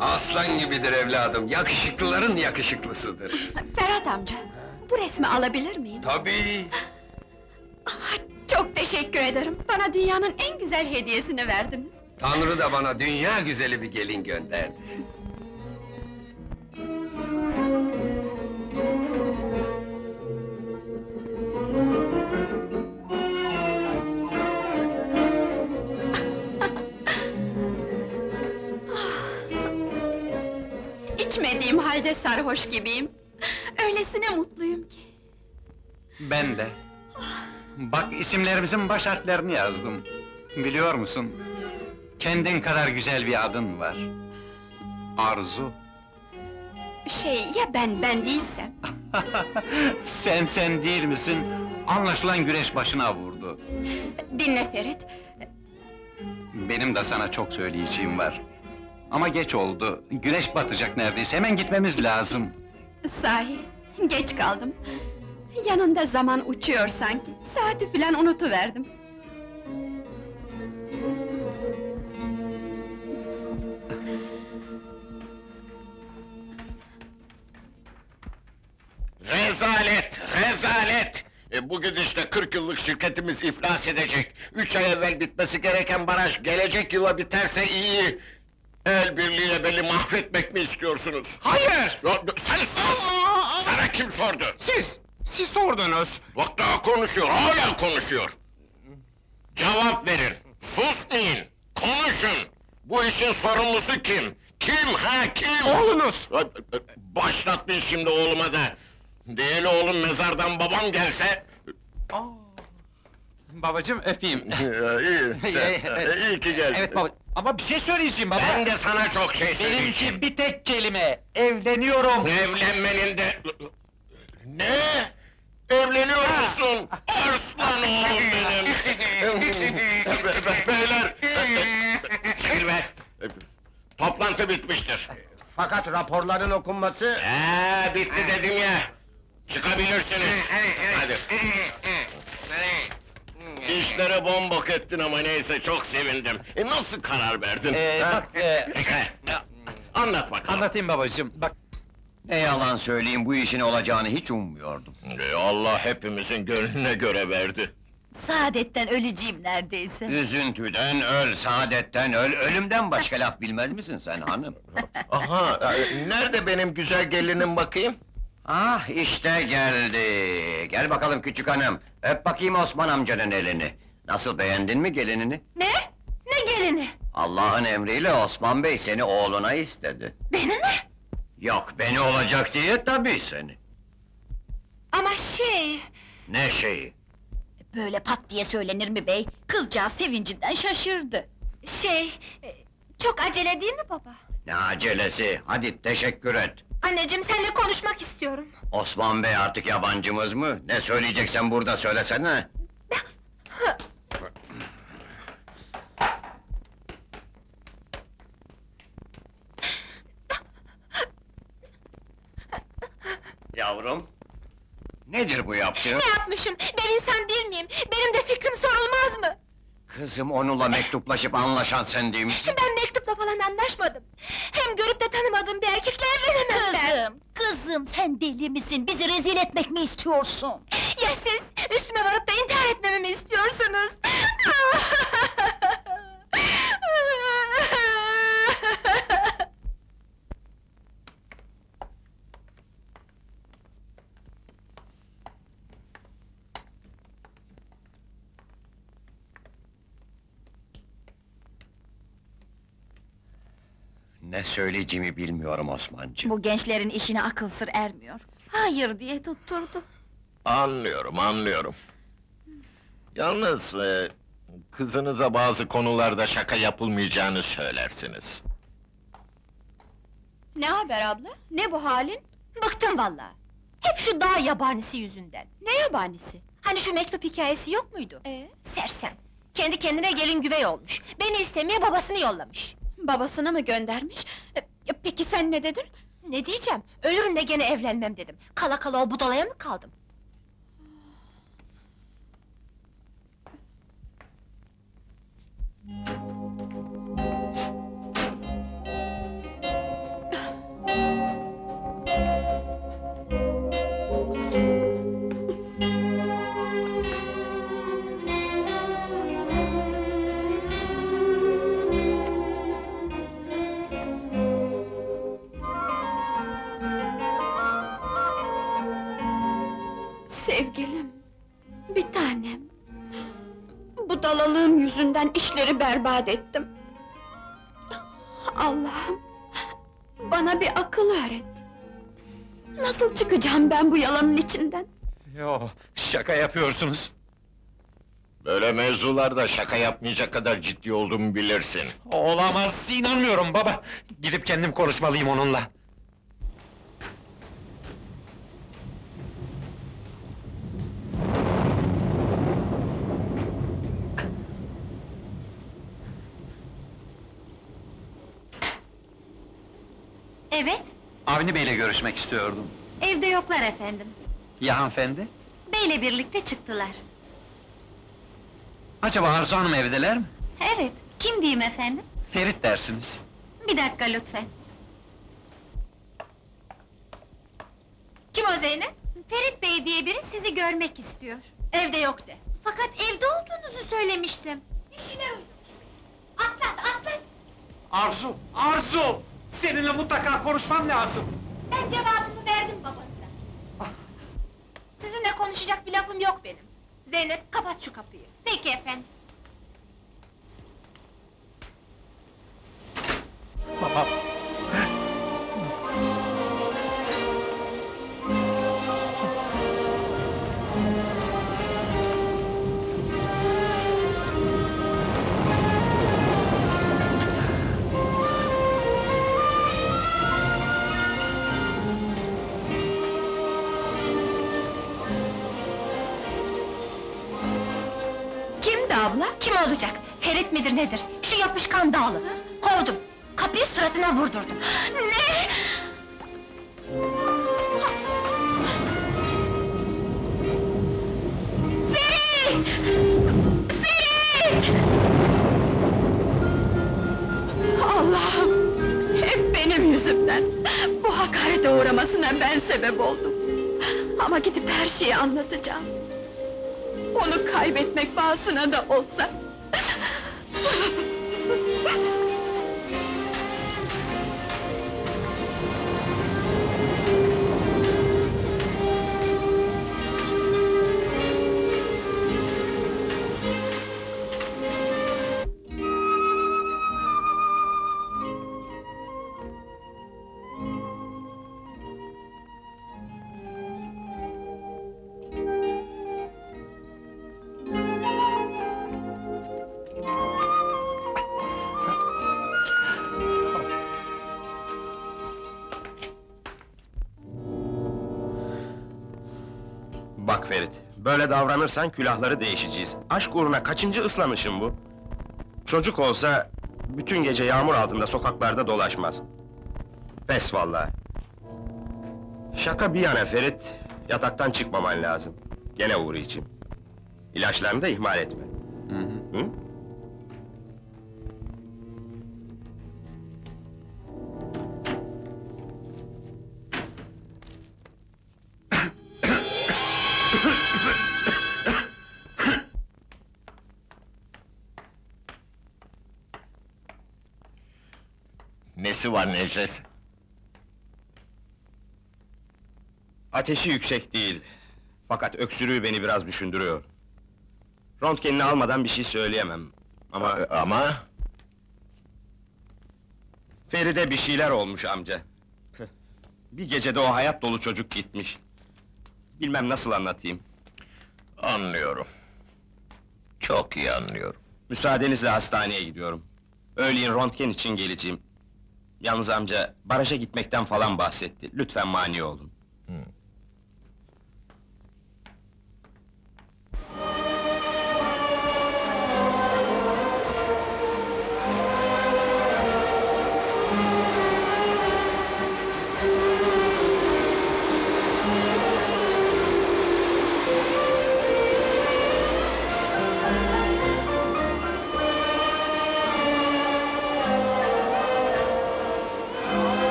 Aslan gibidir evladım, yakışıklıların yakışıklısıdır. Ferhat amca, bu resmi alabilir miyim? Tabii! Çok teşekkür ederim, bana dünyanın en güzel hediyesini verdiniz. Tanrı da bana dünya güzeli bir gelin gönderdi. İçmediğim halde sarhoş gibiyim. Öylesine mutluyum ki. Ben de. Bak, isimlerimizin baş harflerini yazdım. Biliyor musun? Kendin kadar güzel bir adın var. Arzu. Ya ben değilsem? Sen değil misin? Anlaşılan güreş başına vurdu. Dinle Ferit. Benim de sana çok söyleyeceğim var. Ama geç oldu, güneş batacak neredeyse, hemen gitmemiz lazım! Sahi, geç kaldım! Yanında zaman uçuyor sanki, saati filan unutuverdim! Rezalet, rezalet! Bugün işte 40 yıllık şirketimiz iflas edecek! 3 ay evvel bitmesi gereken baraj, gelecek yıla biterse iyi! El birliğiyle beni mahvetmek mi istiyorsunuz? Hayır! Siz! Sana kim sordu? Siz! Siz sordunuz! Bak daha konuşuyor, hala konuşuyor! Cevap verin! Susmayın! Konuşun! Bu işin sorumlusu kim? Kim ha, kim? Oğlunuz! Başlatmayın şimdi oğluma da! Değerli oğlum mezardan babam gelse... Babacığım, öpeyim! İyi, iyi ki geldin! Evet baba, ama bir şey söyleyeceğim baba! Ben de sana çok şey söyleyeceğim! Benimki bir tek kelime, evleniyorum! Evlenmenin de... Ne? Evleniyor musun? Arslan oğlum benim! Beyler! Çekil be! Toplantı bitmiştir! Fakat raporların okunması... bitti dedim ya! Çıkabilirsiniz! Hadi! İşlere bombok ettin ama neyse, çok sevindim! Nasıl karar verdin? Anlat bakalım! Anlatayım babacığım, bak! Ne yalan söyleyeyim, bu işin olacağını hiç ummuyordum! Allah hepimizin gönlüne göre verdi! Saadetten öleceğim neredeyse! Üzüntüden öl, saadetten öl, ölümden başka laf bilmez misin sen hanım? Aha! Nerede benim güzel gelinim bakayım? Ah, işte geldi! Gel bakalım küçük hanım, öp bakayım Osman amcanın elini! Nasıl, beğendin mi gelinini? Ne? Ne gelini? Allah'ın emriyle Osman bey seni oğluna istedi! Beni mi? Yok, beni olacak diye tabii seni. Ama şey... Ne şeyi? Böyle pat diye söylenir mi bey? Kızcağız sevincinden şaşırdı. Şey... Çok acele değil mi baba? Ne acelesi? Hadi teşekkür et. Anneciğim, seninle konuşmak istiyorum. Osman bey artık yabancımız mı? Ne söyleyeceksen burada söylesene! Yavrum! Nedir bu yaptığın? Ne yapmışım? Ben insan değil miyim? Benim de fikrim sorulmaz mı? Kızım, onunla mektuplaşıp anlaşan sen değil misin? Ben mektupla falan anlaşmadım! Hem görüp de tanımadığım bir erkekle evlenemem ben! Kızım, sen deli misin? Bizi rezil etmek mi istiyorsun? Ya siz, üstüme varıp da intihar etmemi mi istiyorsunuz? Ne söyleyeceğimi bilmiyorum Osmancığım. Bu gençlerin işine akıl sır ermiyor. Hayır diye tutturdu. Anlıyorum, anlıyorum. Yalnız... kızınıza bazı konularda şaka yapılmayacağını söylersiniz. Ne haber abla? Ne bu halin? Bıktım vallahi. Hep şu dağ yabanisi yüzünden. Ne yabanisi? Hani şu mektup hikayesi yok muydu? Sersem! Kendi kendine gelin güvey olmuş. Beni istemeye babasını yollamış. Babasına mı göndermiş? Peki sen ne dedin? Ne diyeceğim? Ölürüm de gene evlenmem dedim. Kala kala o budalaya mı kaldım? Sevgilim, bir tanem! Budalalığım yüzünden işleri berbat ettim. Allah'ım, bana bir akıl öğret! Nasıl çıkacağım ben bu yalanın içinden? Yo, şaka yapıyorsunuz! Böyle mevzularda şaka yapmayacak kadar ciddi olduğumu bilirsin. Olamaz, inanmıyorum baba! Gidip kendim konuşmalıyım onunla. Evet? Avni beyle görüşmek istiyordum. Evde yoklar efendim. Ya hanımefendi? Beyle birlikte çıktılar. Acaba Arzu hanım evdeler mi? Evet, kim diyeyim efendim? Ferit dersiniz. Bir dakika lütfen. Kim o Zeynep? Ferit bey diye biri sizi görmek istiyor. Evde yok de. Fakat evde olduğunuzu söylemiştim. Bir şeyler uydurmuştum. Atlat, atlat! Arzu, Arzu! Seninle mutlaka konuşmam lazım! Ben cevabımı verdim babanıza! Ah. Sizinle konuşacak bir lafım yok benim! Zeynep, kapat şu kapıyı! Peki efendim! Babam! Abla, kim olacak? Ferit midir nedir? Şu yapışkan dağlı! Kovdum! Kapıyı suratına vurdurdum! Ne? Ferit! Ferit! Allah'ım! Hep benim yüzümden! Bu hakarete uğramasına ben sebep oldum! Ama gidip her şeyi anlatacağım! Onu kaybetmek pahasına da olsa! Bak Ferit, böyle davranırsan külahları değişeceğiz. Aşk uğruna kaçıncı ıslanışın bu? Çocuk olsa, bütün gece yağmur altında sokaklarda dolaşmaz. Pes vallahi. Şaka bir yana Ferit, yataktan çıkmaman lazım. Gene uğrayacağım. İlaçlarını da ihmal etme. Hı? Nesi var Necdet? Ateşi yüksek değil. Fakat öksürüğü beni biraz düşündürüyor. Röntgenini almadan bir şey söyleyemem. Ama... Feride bir şeyler olmuş amca. Bir gecede o hayat dolu çocuk gitmiş. Bilmem nasıl anlatayım. Anlıyorum. Çok iyi anlıyorum. Müsaadenizle hastaneye gidiyorum. Öğleyin röntgen için geleceğim. Yalnız amca, baraja gitmekten falan bahsetti. Lütfen mani olun.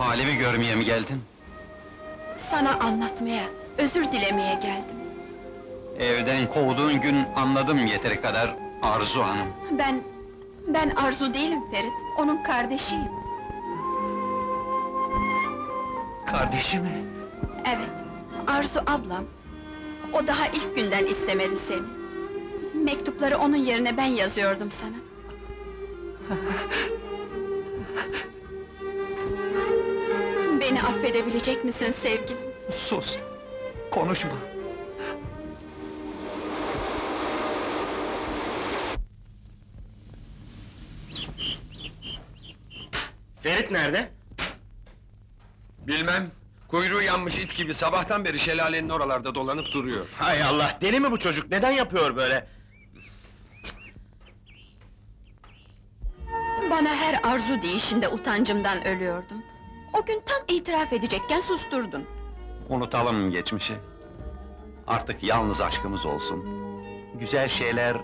Alev'i görmeye mi geldin? Sana anlatmaya, özür dilemeye geldim. Evden kovduğun gün anladım yeteri kadar Arzu hanım. Ben Arzu değilim Ferit, onun kardeşiyim. Kardeşi mi? Evet, Arzu ablam. O daha ilk günden istemedi seni. Mektupları onun yerine ben yazıyordum sana. Beni affedebilecek misin sevgilim? Sus! Konuşma! Ferit nerede? Bilmem! Kuyruğu yanmış it gibi sabahtan beri şelalenin oralarda dolanıp duruyor. Hay Allah! Deli mi bu çocuk? Neden yapıyor böyle? Bana her arzu deyişinde utancımdan ölüyordum. O gün tam itiraf edecekken susturdun. Unutalım geçmişi. Artık yalnız aşkımız olsun. Güzel şeyler,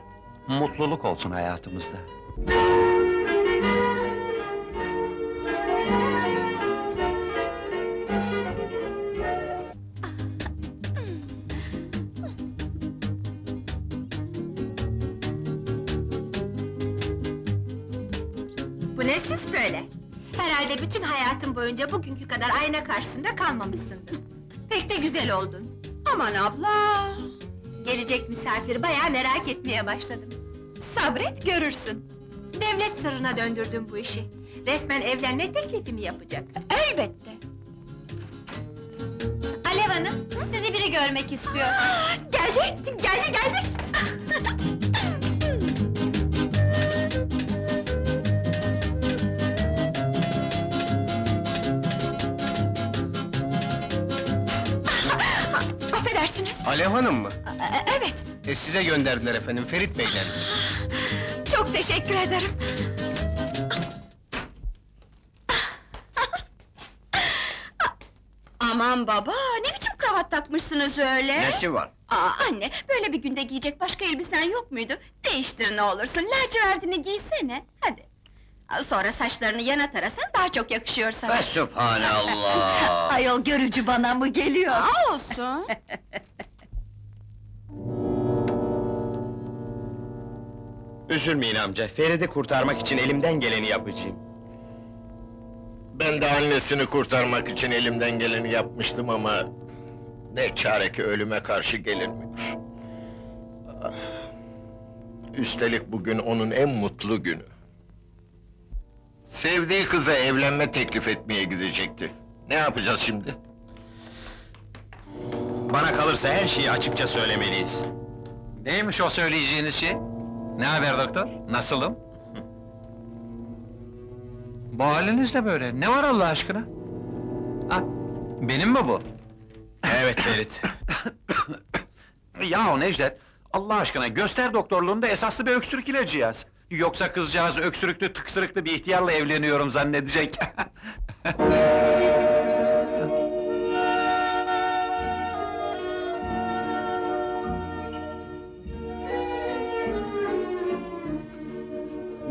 mutluluk olsun hayatımızda. Bu ne siz böyle? Herhalde bütün hayatın boyunca bugünkü kadar ayna karşısında kalmamışsındır. Pek de güzel oldun. Aman abla! Gelecek misafir bayağı merak etmeye başladım. Sabret görürsün. Devlet sırrına döndürdüm bu işi. Resmen evlenme teklifimi yapacak. Elbette! Alev hanım, sizi biri görmek istiyor. Geldik! Alev hanım mı? Evet! Size gönderdiler efendim, Ferit beyler. Çok teşekkür ederim! Aman baba, ne biçim kravat takmışsınız öyle? Nesi var? Anne, böyle bir günde giyecek başka elbisen yok muydu? Değiştir ne olursun, lacivertini giysene, hadi! Sonra saçlarını yana tarasan daha çok yakışıyor sana. Fesübhanallah! Ayol görücü bana mı geliyor? Olsun! Üzülmeyin amca, Ferit'i kurtarmak için elimden geleni yapacağım. Ben de annesini kurtarmak için elimden geleni yapmıştım ama... ...ne çare ki ölüme karşı gelinmiş. Üstelik bugün onun en mutlu günü. Sevdiği kıza evlenme teklif etmeye gidecekti. Ne yapacağız şimdi? Bana kalırsa her şeyi açıkça söylemeliyiz. Neymiş o söyleyeceğiniz şey? Ne haber doktor? Nasılım? Bu halinizle böyle, ne var Allah aşkına? Ah, benim mi bu? Evet Ferit. Yahu Necdet, Allah aşkına göster doktorluğunda esaslı bir öksürük ilacı yaz. Yoksa kızcağız öksürüklü, tıksırıklı bir ihtiyarla evleniyorum zannedecek.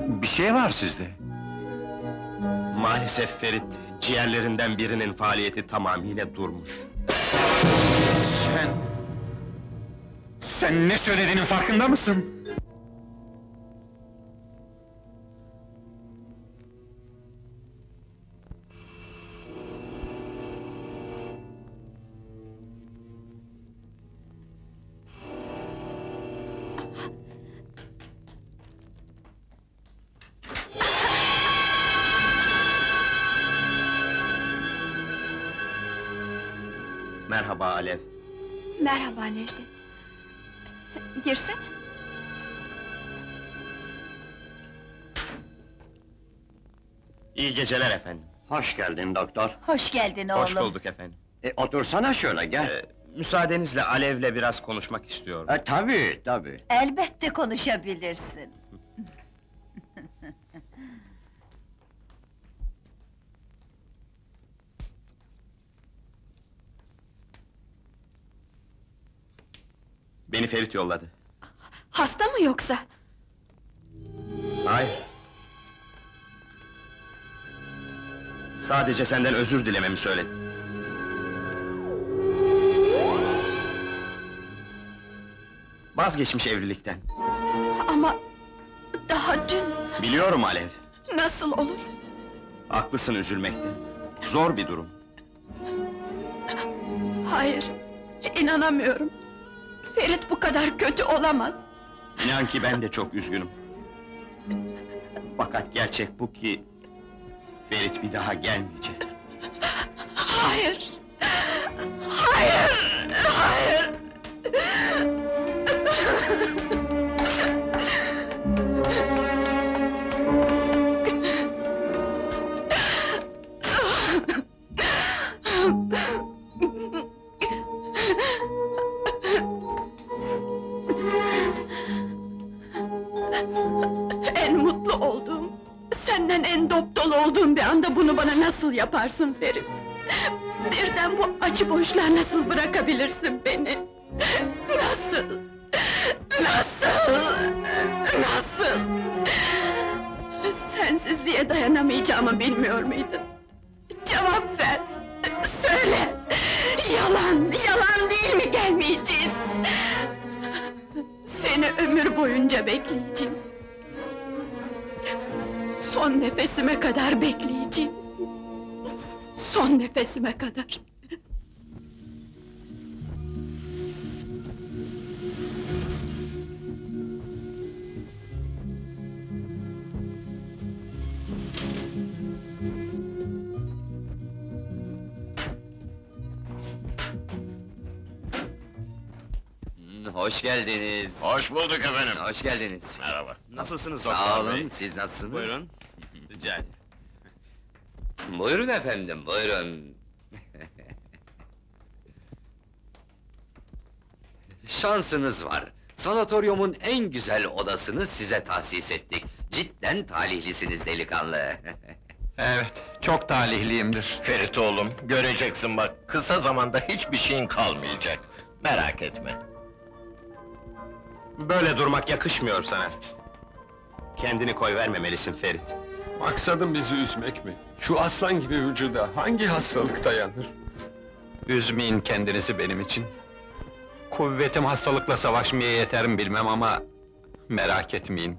Bir şey var sizde. Maalesef Ferit, ciğerlerinden birinin faaliyeti tamamıyla durmuş. Sen ne söylediğinin farkında mısın? Merhaba Alev. Merhaba Necdet. Girsene. İyi geceler efendim. Hoş geldin doktor. Hoş geldin oğlum. Hoş bulduk efendim. Otursana şöyle gel. Müsaadenizle Alev'le biraz konuşmak istiyorum. Tabii, tabii. Elbette konuşabilirsin. Beni Ferit yolladı. Hasta mı yoksa? Hayır. Sadece senden özür dilememi söyledi. Vazgeçmiş evlilikten. Ama daha dün... Biliyorum Alev. Nasıl olur? Haklısın üzülmekte. Zor bir durum. Hayır, inanamıyorum. Ferit bu kadar kötü olamaz! İnan ki ben de çok üzgünüm. Fakat gerçek bu ki... Ferit bir daha gelmeyecek. Hayır! Hayır! Hayır! Olduğum bir anda bunu bana nasıl yaparsın Ferit? Birden bu acı boşluğa nasıl bırakabilirsin beni? Nasıl? Nasıl? Nasıl? Sensizliğe dayanamayacağımı bilmiyor muydun? Cevap ver! Söyle! Yalan değil mi gelmeyeceğin? Seni ömür boyunca bekleyeceğim. Son nefesime kadar bekleyeceğim. Son nefesime kadar. Hoş geldiniz. Hoş bulduk efendim. Hoş geldiniz. Merhaba. Nasılsınız doktor bey? Sağ olun, siz nasılsınız? Buyurun. Rica ederim. Buyurun efendim, buyurun. Şansınız var. Sanatoryumun en güzel odasını size tahsis ettik. Cidden talihlisiniz delikanlı. Evet, çok talihliyimdir. Ferit oğlum, göreceksin bak, kısa zamanda hiçbir şeyin kalmayacak. Merak etme. Böyle durmak yakışmıyor sana. Kendini koyvermemelisin Ferit. Maksadın bizi üzmek mi? Şu aslan gibi vücuda hangi hastalık dayanır? Üzmeyin kendinizi benim için. Kuvvetim hastalıkla savaşmaya yeter mi bilmem ama... Merak etmeyin.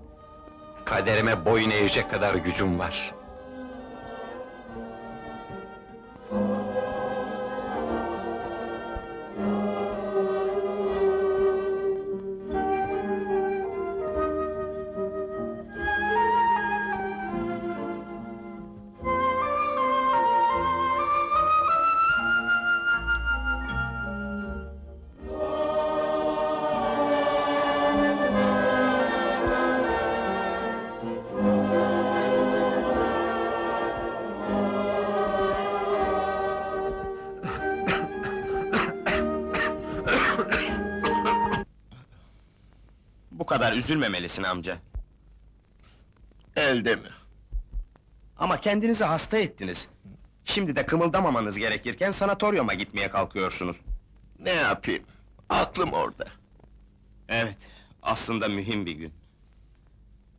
Kaderime boyun eğecek kadar gücüm var. kadar üzülmemelisin amca. Elde mi? Ama kendinizi hasta ettiniz. Şimdi de kımıldamamanız gerekirken sanatoryuma gitmeye kalkıyorsunuz. Ne yapayım? Aklım orada. Evet, aslında mühim bir gün.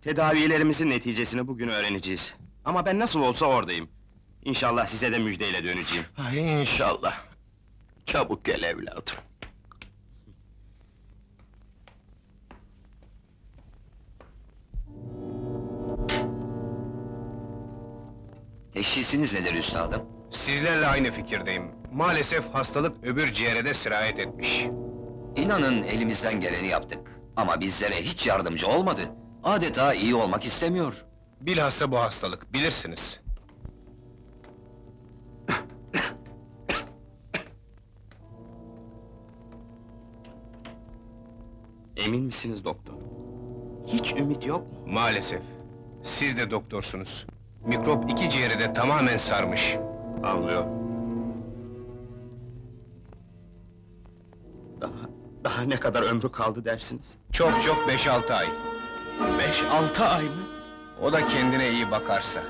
Tedavilerimizin neticesini bugün öğreneceğiz. Ama ben nasıl olsa oradayım. İnşallah size de müjdeyle döneceğim. Ay inşallah! Çabuk gel evladım. Teşhisiniz nedir üstadım? Sizlerle aynı fikirdeyim. Maalesef hastalık öbür ciğere de sirayet etmiş. İnanın elimizden geleni yaptık. Ama bizlere hiç yardımcı olmadı. Adeta iyi olmak istemiyor. Bilhassa bu hastalık, bilirsiniz. Emin misiniz doktor? Hiç ümit yok mu? Maalesef. Siz de doktorsunuz. Mikrop iki ciğeri de tamamen sarmış. Anlıyor. Daha ne kadar ömrü kaldı dersiniz? Çok 5-6 ay. 5-6 ay mı? O da kendine iyi bakarsa.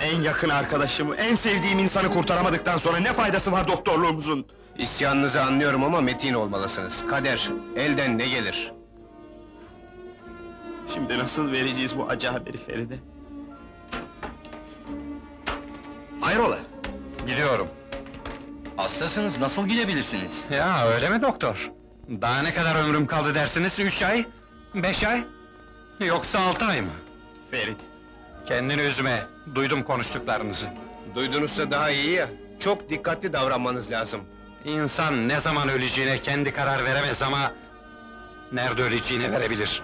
En yakın arkadaşımı, en sevdiğim insanı kurtaramadıktan sonra ne faydası var doktorluğumuzun? İsyanınızı anlıyorum ama metin olmalısınız. Kader, elden ne gelir? Şimdi nasıl vereceğiz bu acı haberi Feride? Hayrola? Gidiyorum. Hastasınız, nasıl gidebilirsiniz? Ya öyle mi doktor? Daha ne kadar ömrüm kaldı dersiniz? 3 ay? 5 ay? Yoksa 6 ay mı? Ferit! Kendini üzme, duydum konuştuklarınızı. Duydunuzsa daha iyi ya, çok dikkatli davranmanız lazım. İnsan ne zaman öleceğine kendi karar veremez ama... ...nerede öleceğini verebilir.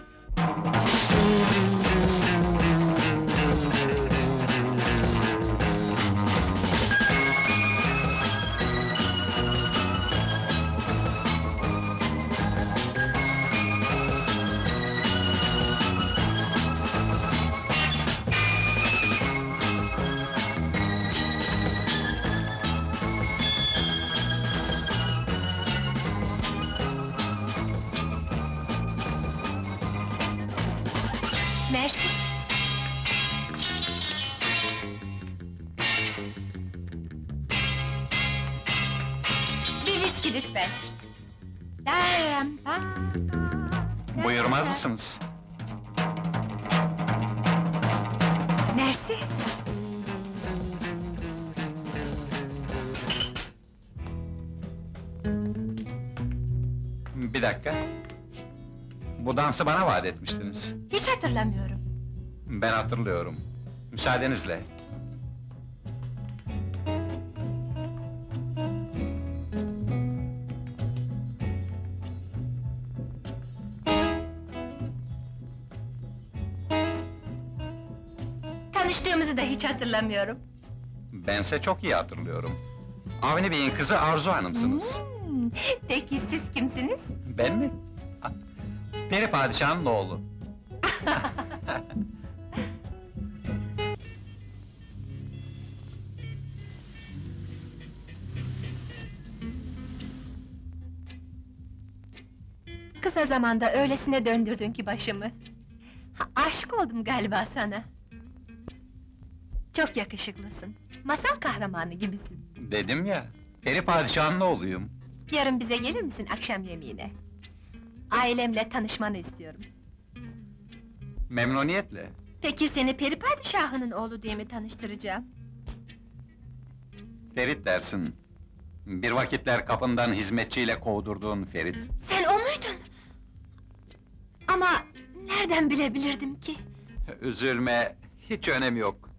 Buyurmaz mısınız? Nersi? Bir dakika. Bu dansı bana vaat etmiştiniz. Hiç hatırlamıyorum. Ben hatırlıyorum. Müsaadenizle. Tanıştığımızı da hiç hatırlamıyorum. Bense çok iyi hatırlıyorum. Avni Bey'in kızı Arzu Hanım'sınız. Peki siz kimsiniz? Ben mi? Peri Padişah'ın oğlu. Kısa zamanda öylesine döndürdün ki başımı. Aşık oldum galiba sana. Çok yakışıklısın, masal kahramanı gibisin. Dedim ya, Peri Padişah'ın oğluyum. Yarın bize gelir misin akşam yemeğine? Ailemle tanışmanı istiyorum. Memnuniyetle. Peki seni Peri Padişah'ın oğlu diye mi tanıştıracağım? Ferit dersin. Bir vakitler kapından hizmetçiyle kovdurduğun Ferit. Sen o muydun? Ama nereden bilebilirdim ki? Üzülme, hiç önemi yok.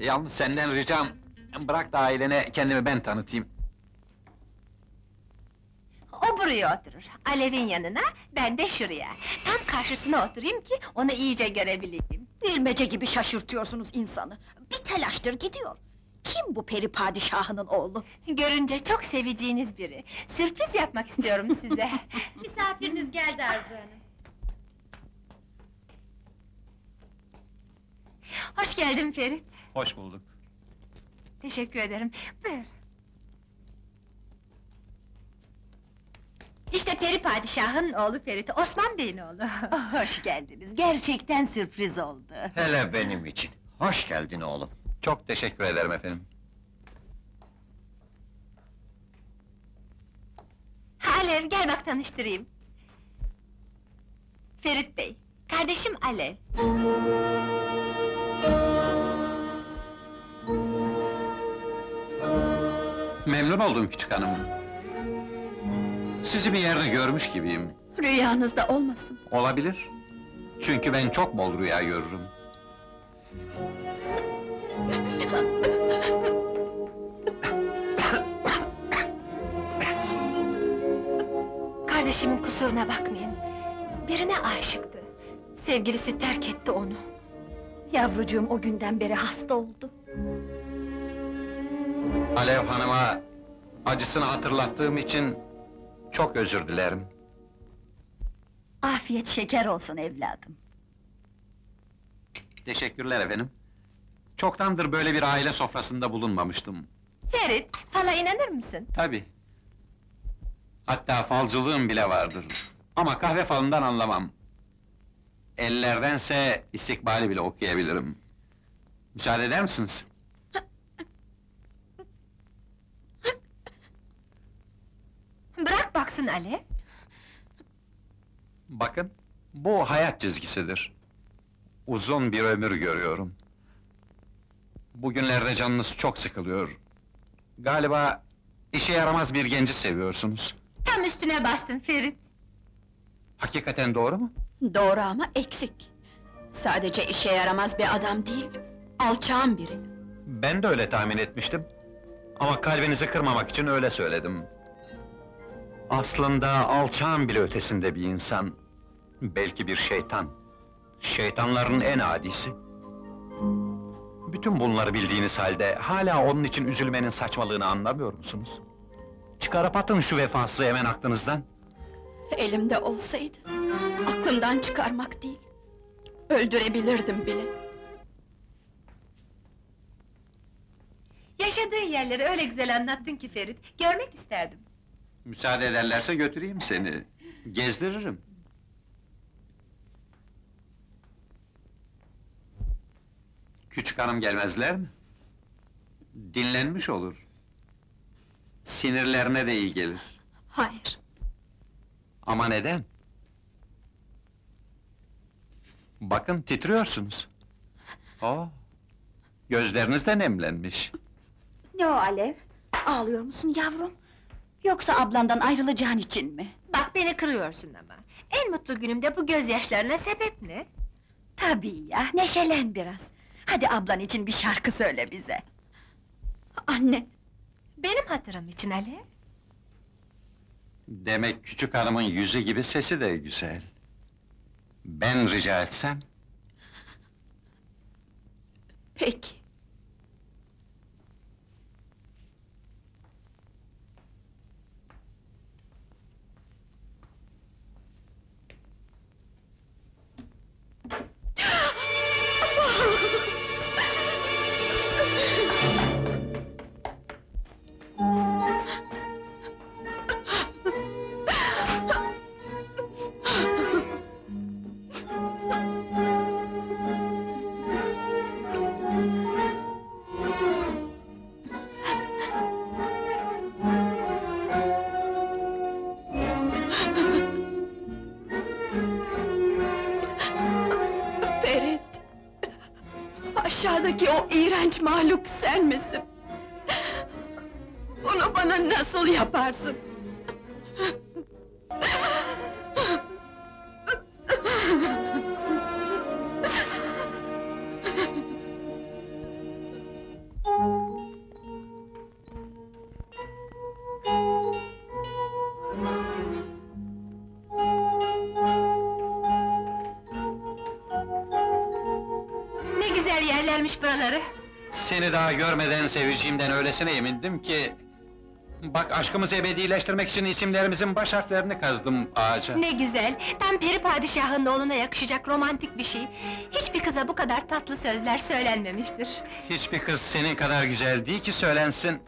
Yalnız senden ricam, bırak da ailene kendimi ben tanıtayım. O buraya oturur, Alev'in yanına, ben de şuraya. Tam karşısına oturayım ki onu iyice görebileyim. Bilmece gibi şaşırtıyorsunuz insanı. Bir telaştır gidiyor. Kim bu Peri Padişah'ın oğlu? Görünce çok seveceğiniz biri. Sürpriz yapmak istiyorum size. Misafiriniz geldi Arzu Hanım. Hoş geldin Ferit. Hoş bulduk. Teşekkür ederim, buyur. İşte Peri Padişah'ın oğlu Ferit, Osman Bey'in oğlu. Hoş geldiniz, gerçekten sürpriz oldu. Hele benim için, hoş geldin oğlum. Çok teşekkür ederim efendim. Alev, gel bak tanıştırayım. Ferit Bey, kardeşim Alev. Memnun oldum küçük hanım. Sizi bir yerde görmüş gibiyim. Rüyanızda olmasın. Olabilir. Çünkü ben çok bol rüya görürüm. Kardeşimin kusuruna bakmayın. Birine aşıktı. Sevgilisi terk etti onu. Yavrucuğum o günden beri hasta oldu. Alev hanıma acısını hatırlattığım için çok özür dilerim. Afiyet şeker olsun evladım. Teşekkürler efendim. Çoktandır böyle bir aile sofrasında bulunmamıştım. Ferit, fala inanır mısın? Tabii. Hatta falcılığım bile vardır. Ama kahve falından anlamam. Ellerdense istikbali bile okuyabilirim. Müsaade eder misiniz? Bırak baksın Ali. Bakın, bu hayat çizgisidir. Uzun bir ömür görüyorum. Bugünlerde canınız çok sıkılıyor. Galiba işe yaramaz bir genci seviyorsunuz. Tam üstüne bastın Ferit. Hakikaten doğru mu? Doğru ama eksik. Sadece işe yaramaz bir adam değil, alçağın biri. Ben de öyle tahmin etmiştim. Ama kalbinizi kırmamak için öyle söyledim. Aslında alçağın bile ötesinde bir insan. Belki bir şeytan. Şeytanların en adisi. Bütün bunları bildiğiniz halde, hala onun için üzülmenin saçmalığını anlamıyor musunuz? Çıkarıp atın şu vefasızı hemen aklınızdan! Elimde olsaydı, aklımdan çıkarmak değil, öldürebilirdim bile. Yaşadığı yerleri öyle güzel anlattın ki Ferit, görmek isterdim. Müsaade ederlerse götüreyim seni, gezdiririm. Küçük hanım gelmezler mi? Dinlenmiş olur. Sinirlerine de iyi gelir. Hayır. Ama neden? Bakın, titriyorsunuz. Aa! Gözleriniz de nemlenmiş. Ne o Alev? Ağlıyor musun yavrum? Yoksa ablandan ayrılacağın için mi? Bak, beni kırıyorsun ama! En mutlu günümde bu gözyaşlarına sebep ne? Tabii ya, neşelen biraz! Hadi ablan için bir şarkı söyle bize! Anne! Benim hatırım için Ali! Demek küçük hanımın yüzü gibi sesi de güzel! Ben rica etsem? Peki! Aşağıdaki o iğrenç mahluk sen misin? Bunu bana nasıl yaparsın? Seni daha görmeden seveceğimden öylesine emindim ki... Bak, aşkımızı ebedileştirmek için isimlerimizin baş harflerini kazdım ağaca. Ne güzel! Tam Peri Padişah'ın oğluna yakışacak romantik bir şey. Hiçbir kıza bu kadar tatlı sözler söylenmemiştir. Hiçbir kız senin kadar güzel değil ki söylensin.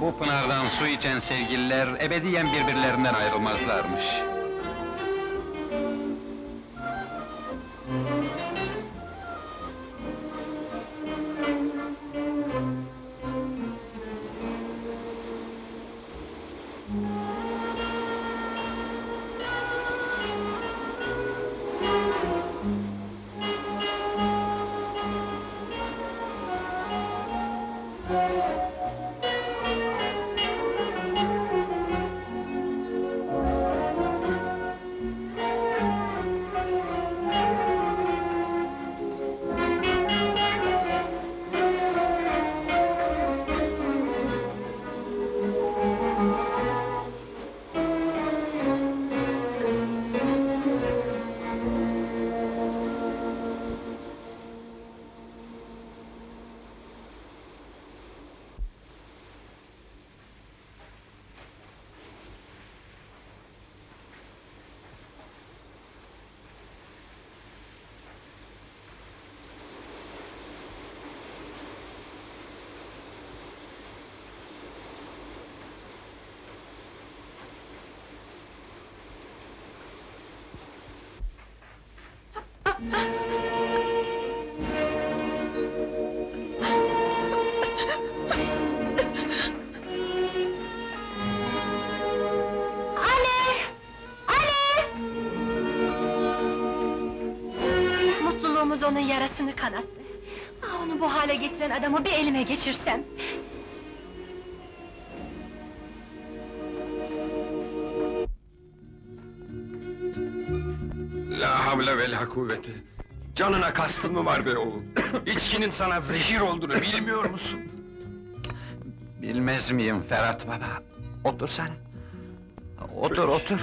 Bu pınardan su içen sevgililer ebediyen birbirlerinden ayrılmazlarmış. Onun yarasını kanattı. Ah, onu bu hale getiren adamı bir elime geçirsem. La havle ve la kuvvete. Canına kastın mı var be oğlum? İçkinin sana zehir olduğunu bilmiyor musun? Bilmez miyim Ferhat baba? Otursana. Otur, otur.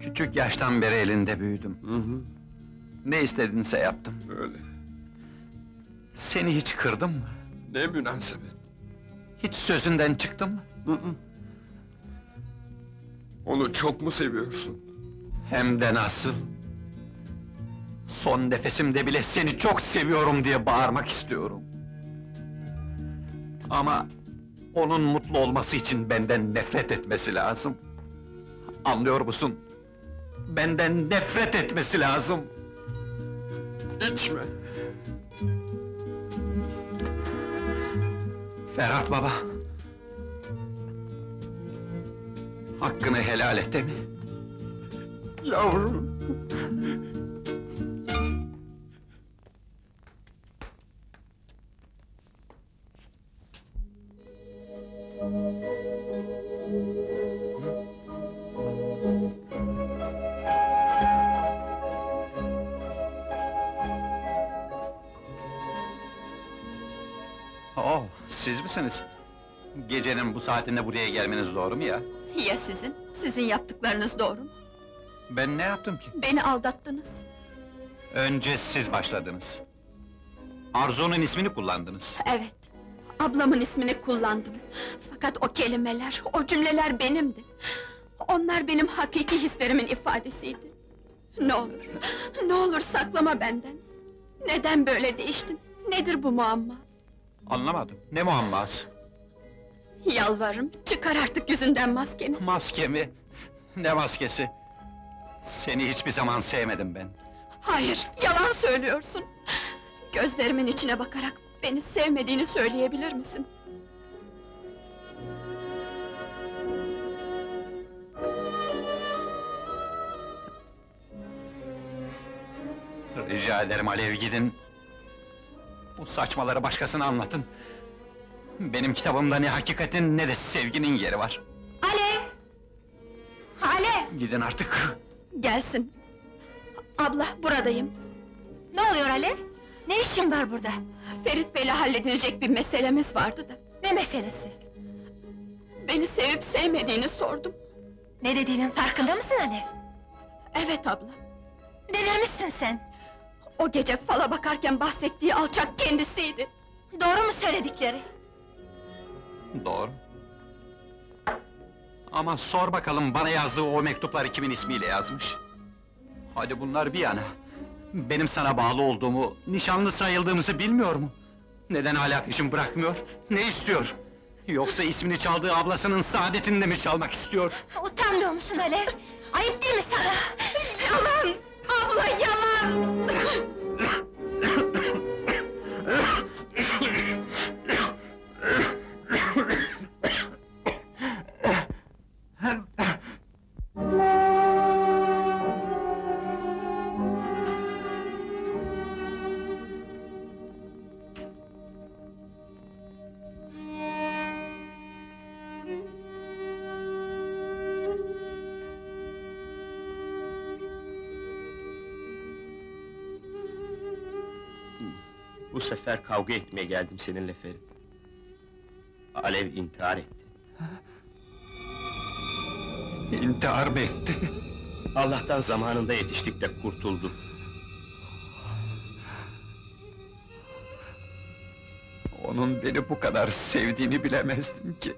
Küçük yaştan beri elinde büyüdüm. Hı hı. Ne istedinse yaptım. Öyle. Seni hiç kırdım mı? Ne münasebet? Hiç sözünden çıktın mı? Hı hı. Onu çok mu seviyorsun? Hem de nasıl! Son nefesimde bile seni çok seviyorum diye bağırmak istiyorum. Ama onun mutlu olması için benden nefret etmesi lazım. Anlıyor musun? Benden nefret etmesi lazım! İçme! Ferhat baba! Hakkını helal et, değil mi? Yavrum! Siz misiniz? Gecenin bu saatinde buraya gelmeniz doğru mu ya? Ya sizin? Sizin yaptıklarınız doğru mu? Ben ne yaptım ki? Beni aldattınız. Önce siz başladınız. Arzu'nun ismini kullandınız. Evet, ablamın ismini kullandım. Fakat o kelimeler, o cümleler benimdi. Onlar benim hakiki hislerimin ifadesiydi. Ne olur, ne olur saklama benden. Neden böyle değiştin? Nedir bu muamma? Anlamadım, ne muamması? Yalvarırım, çıkar artık yüzünden maskeni! Maske mi? Ne maskesi? Seni hiçbir zaman sevmedim ben! Hayır, yalan söylüyorsun! Gözlerimin içine bakarak beni sevmediğini söyleyebilir misin? Rica ederim Alev, gidin! Bu saçmaları başkasına anlatın! Benim kitabımda ne hakikatin, ne de sevginin yeri var! Alev! Alev! Gidin artık! Gelsin! Abla, buradayım! Ne oluyor Alev? Ne işin var burada? Ferit Bey'le halledilecek bir meselemiz vardı da. Ne meselesi? Beni sevip sevmediğini sordum. Ne dediğinin farkında mısın Alev? Evet abla. Delirmişsin sen! O gece fala bakarken bahsettiği alçak kendisiydi. Doğru mu söyledikleri? Doğru. Ama sor bakalım, bana yazdığı o mektupları kimin ismiyle yazmış? Hadi bunlar bir yana. Benim sana bağlı olduğumu, nişanlı sayıldığımızı bilmiyor mu? Neden hala peşimi bırakmıyor? Ne istiyor? Yoksa ismini çaldığı ablasının saadetini de mi çalmak istiyor? Utanmıyor musun Alev? Ayıp değil mi sana? Yalan! Abla yalan! Bu sefer kavga etmeye geldim seninle Ferit. Alev intihar etti. Ha? İntihar mı etti? Allah'tan zamanında yetiştik de kurtulduk. Onun beni bu kadar sevdiğini bilemezdim ki.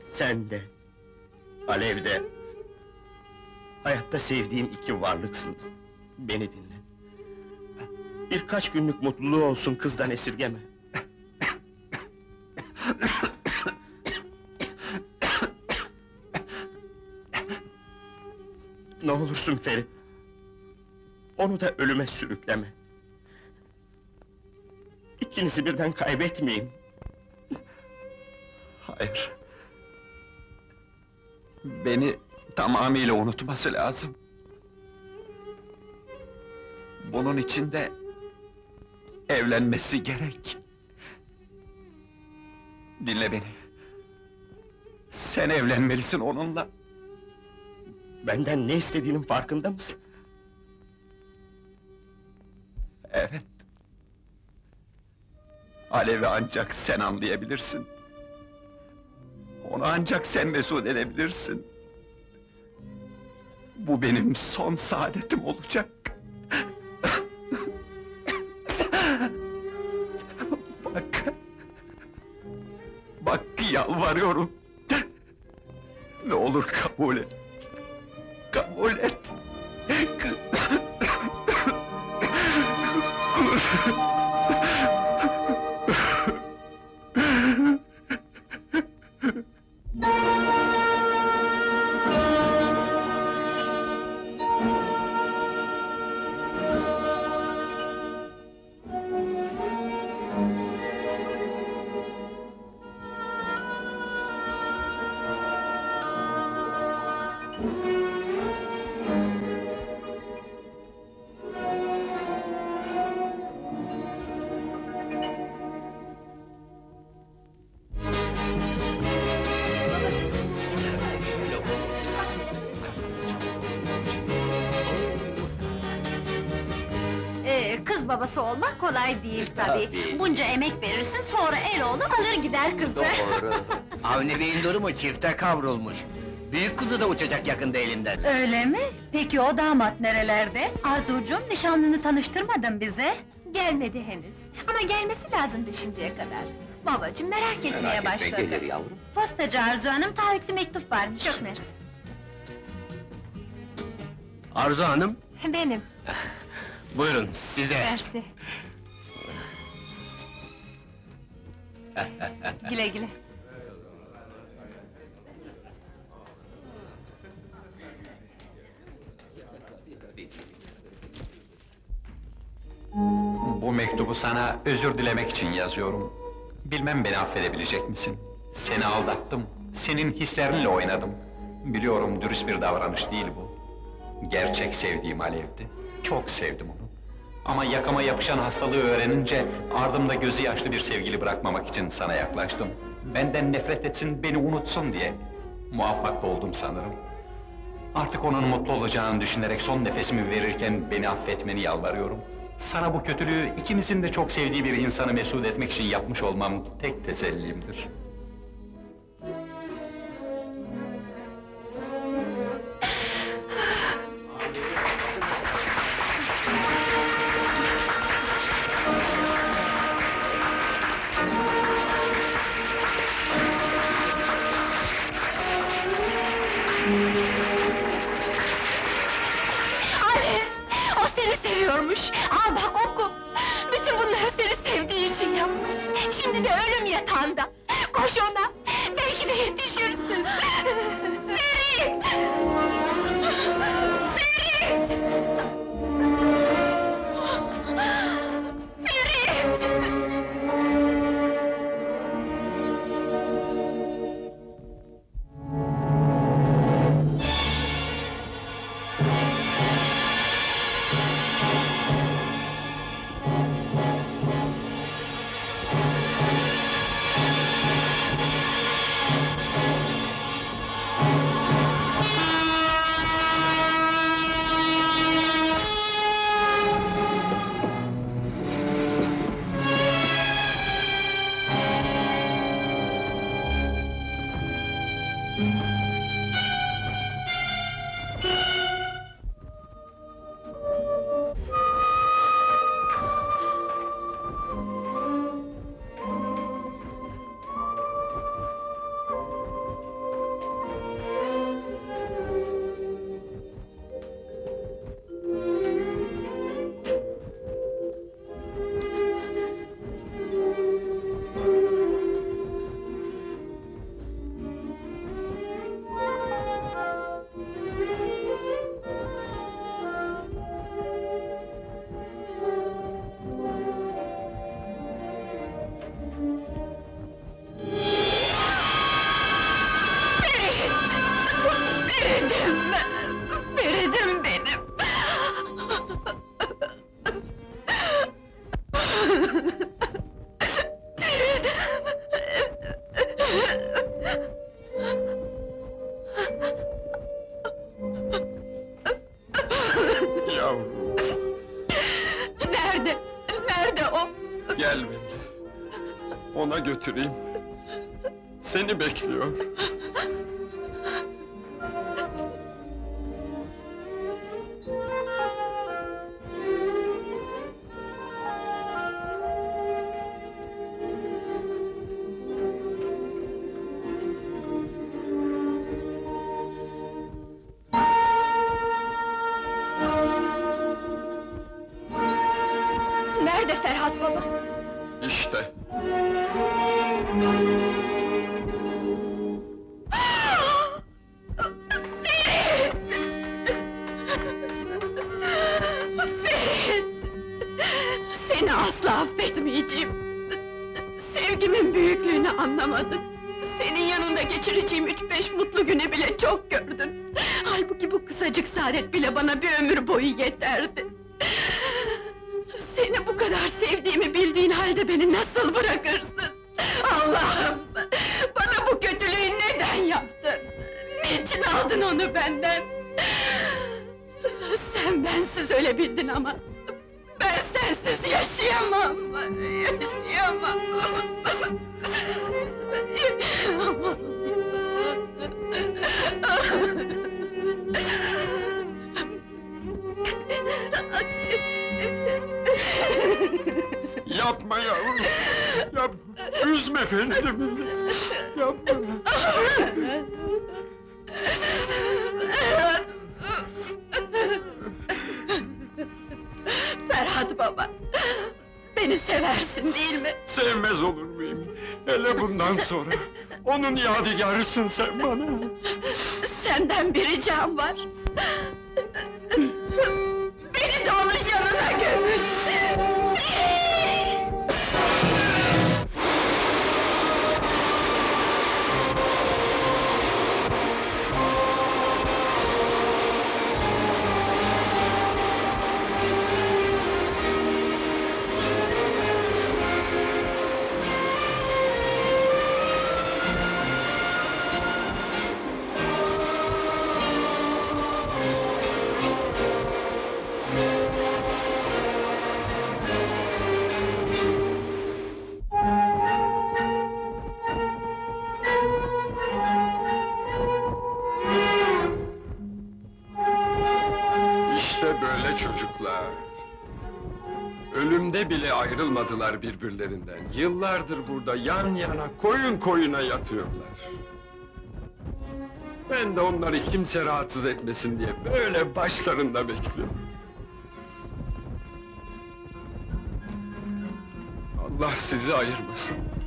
Sen de, Alev de, hayatta sevdiğim iki varlıksınız. Beni dinle. Birkaç günlük mutluluğu olsun, kızdan esirgeme! Ne olursun Ferit! Onu da ölüme sürükleme! İkinizi birden kaybetmeyeyim! Hayır! Beni tamamıyla unutması lazım! Bunun için de evlenmesi gerek! Dinle beni! Sen evlenmelisin onunla! Benden ne istediğinin farkında mısın? Evet! Alev'i ancak sen anlayabilirsin! Onu ancak sen mesut edebilirsin! Bu benim son saadetim olacak! Bak, yalvarıyorum! Ne olur kabul et! Kabul et! Babası olmak kolay değil tabii. Bunca emek verirsin, sonra el oğlu alır gider kızı. Doğru! Avni Bey'in durumu çifte kavrulmuş. Büyük kuzu da uçacak yakında elinden. Öyle mi? Peki o damat nerelerde? Arzucuğum, nişanlını tanıştırmadın bize. Gelmedi henüz. Ama gelmesi lazımdı şimdiye kadar. Babacığım merak etmeye başladı. Merak etme, gelir yavrum. Postacı Arzu Hanım, taahhütlü mektup varmış. Çok mersi. Arzu Hanım! Benim! Buyurun, size! Mersi! Güle güle! Bu mektubu sana özür dilemek için yazıyorum. Bilmem beni affedebilecek misin? Seni aldattım, senin hislerinle oynadım. Biliyorum, dürüst bir davranış değil bu. Gerçek sevdiğim Alev'di. Çok sevdim onu. Ama yakama yapışan hastalığı öğrenince, ardımda gözü yaşlı bir sevgili bırakmamak için sana yaklaştım. Benden nefret etsin, beni unutsun diye. Muvaffak oldum sanırım. Artık onun mutlu olacağını düşünerek son nefesimi verirken beni affetmeni yalvarıyorum. Sana bu kötülüğü ikimizin de çok sevdiği bir insanı mesut etmek için yapmış olmam tek tesellimdir. Al bak oku! Bütün bunları seni sevdiği için yapmış! Şimdi de ölüm yatağında! Koş ona! Belki de yetişirsin! Ferit! Ferit! Ferit! Götüreyim. Seni bekliyor. Nerede Ferhat baba? İşte. Bile bana bir ömür boyu yeterdi. Seni bu kadar sevdiğimi bildiğin halde beni nasıl bırakırsın? Allah'ım! Bana bu kötülüğü neden yaptın? Niçin aldın onu benden? Sen bensiz ölebildin ama ben sensiz yaşayamam! Yaşayamam! Yapma yavrum! Yapma! Üzme efendimizi! Yapma! Ferhat baba! Beni seversin değil mi? Sevmez olur muyum? Hele bundan sonra! Onun yadigarısın sen bana! Senden bir ricam var! Beni de onun yanına gömün! Ölümde bile ayrılmadılar birbirlerinden. Yıllardır burada yan yana, koyun koyuna yatıyorlar. Ben de onları kimse rahatsız etmesin diye böyle başlarında bekliyorum. Allah sizi ayırmasın.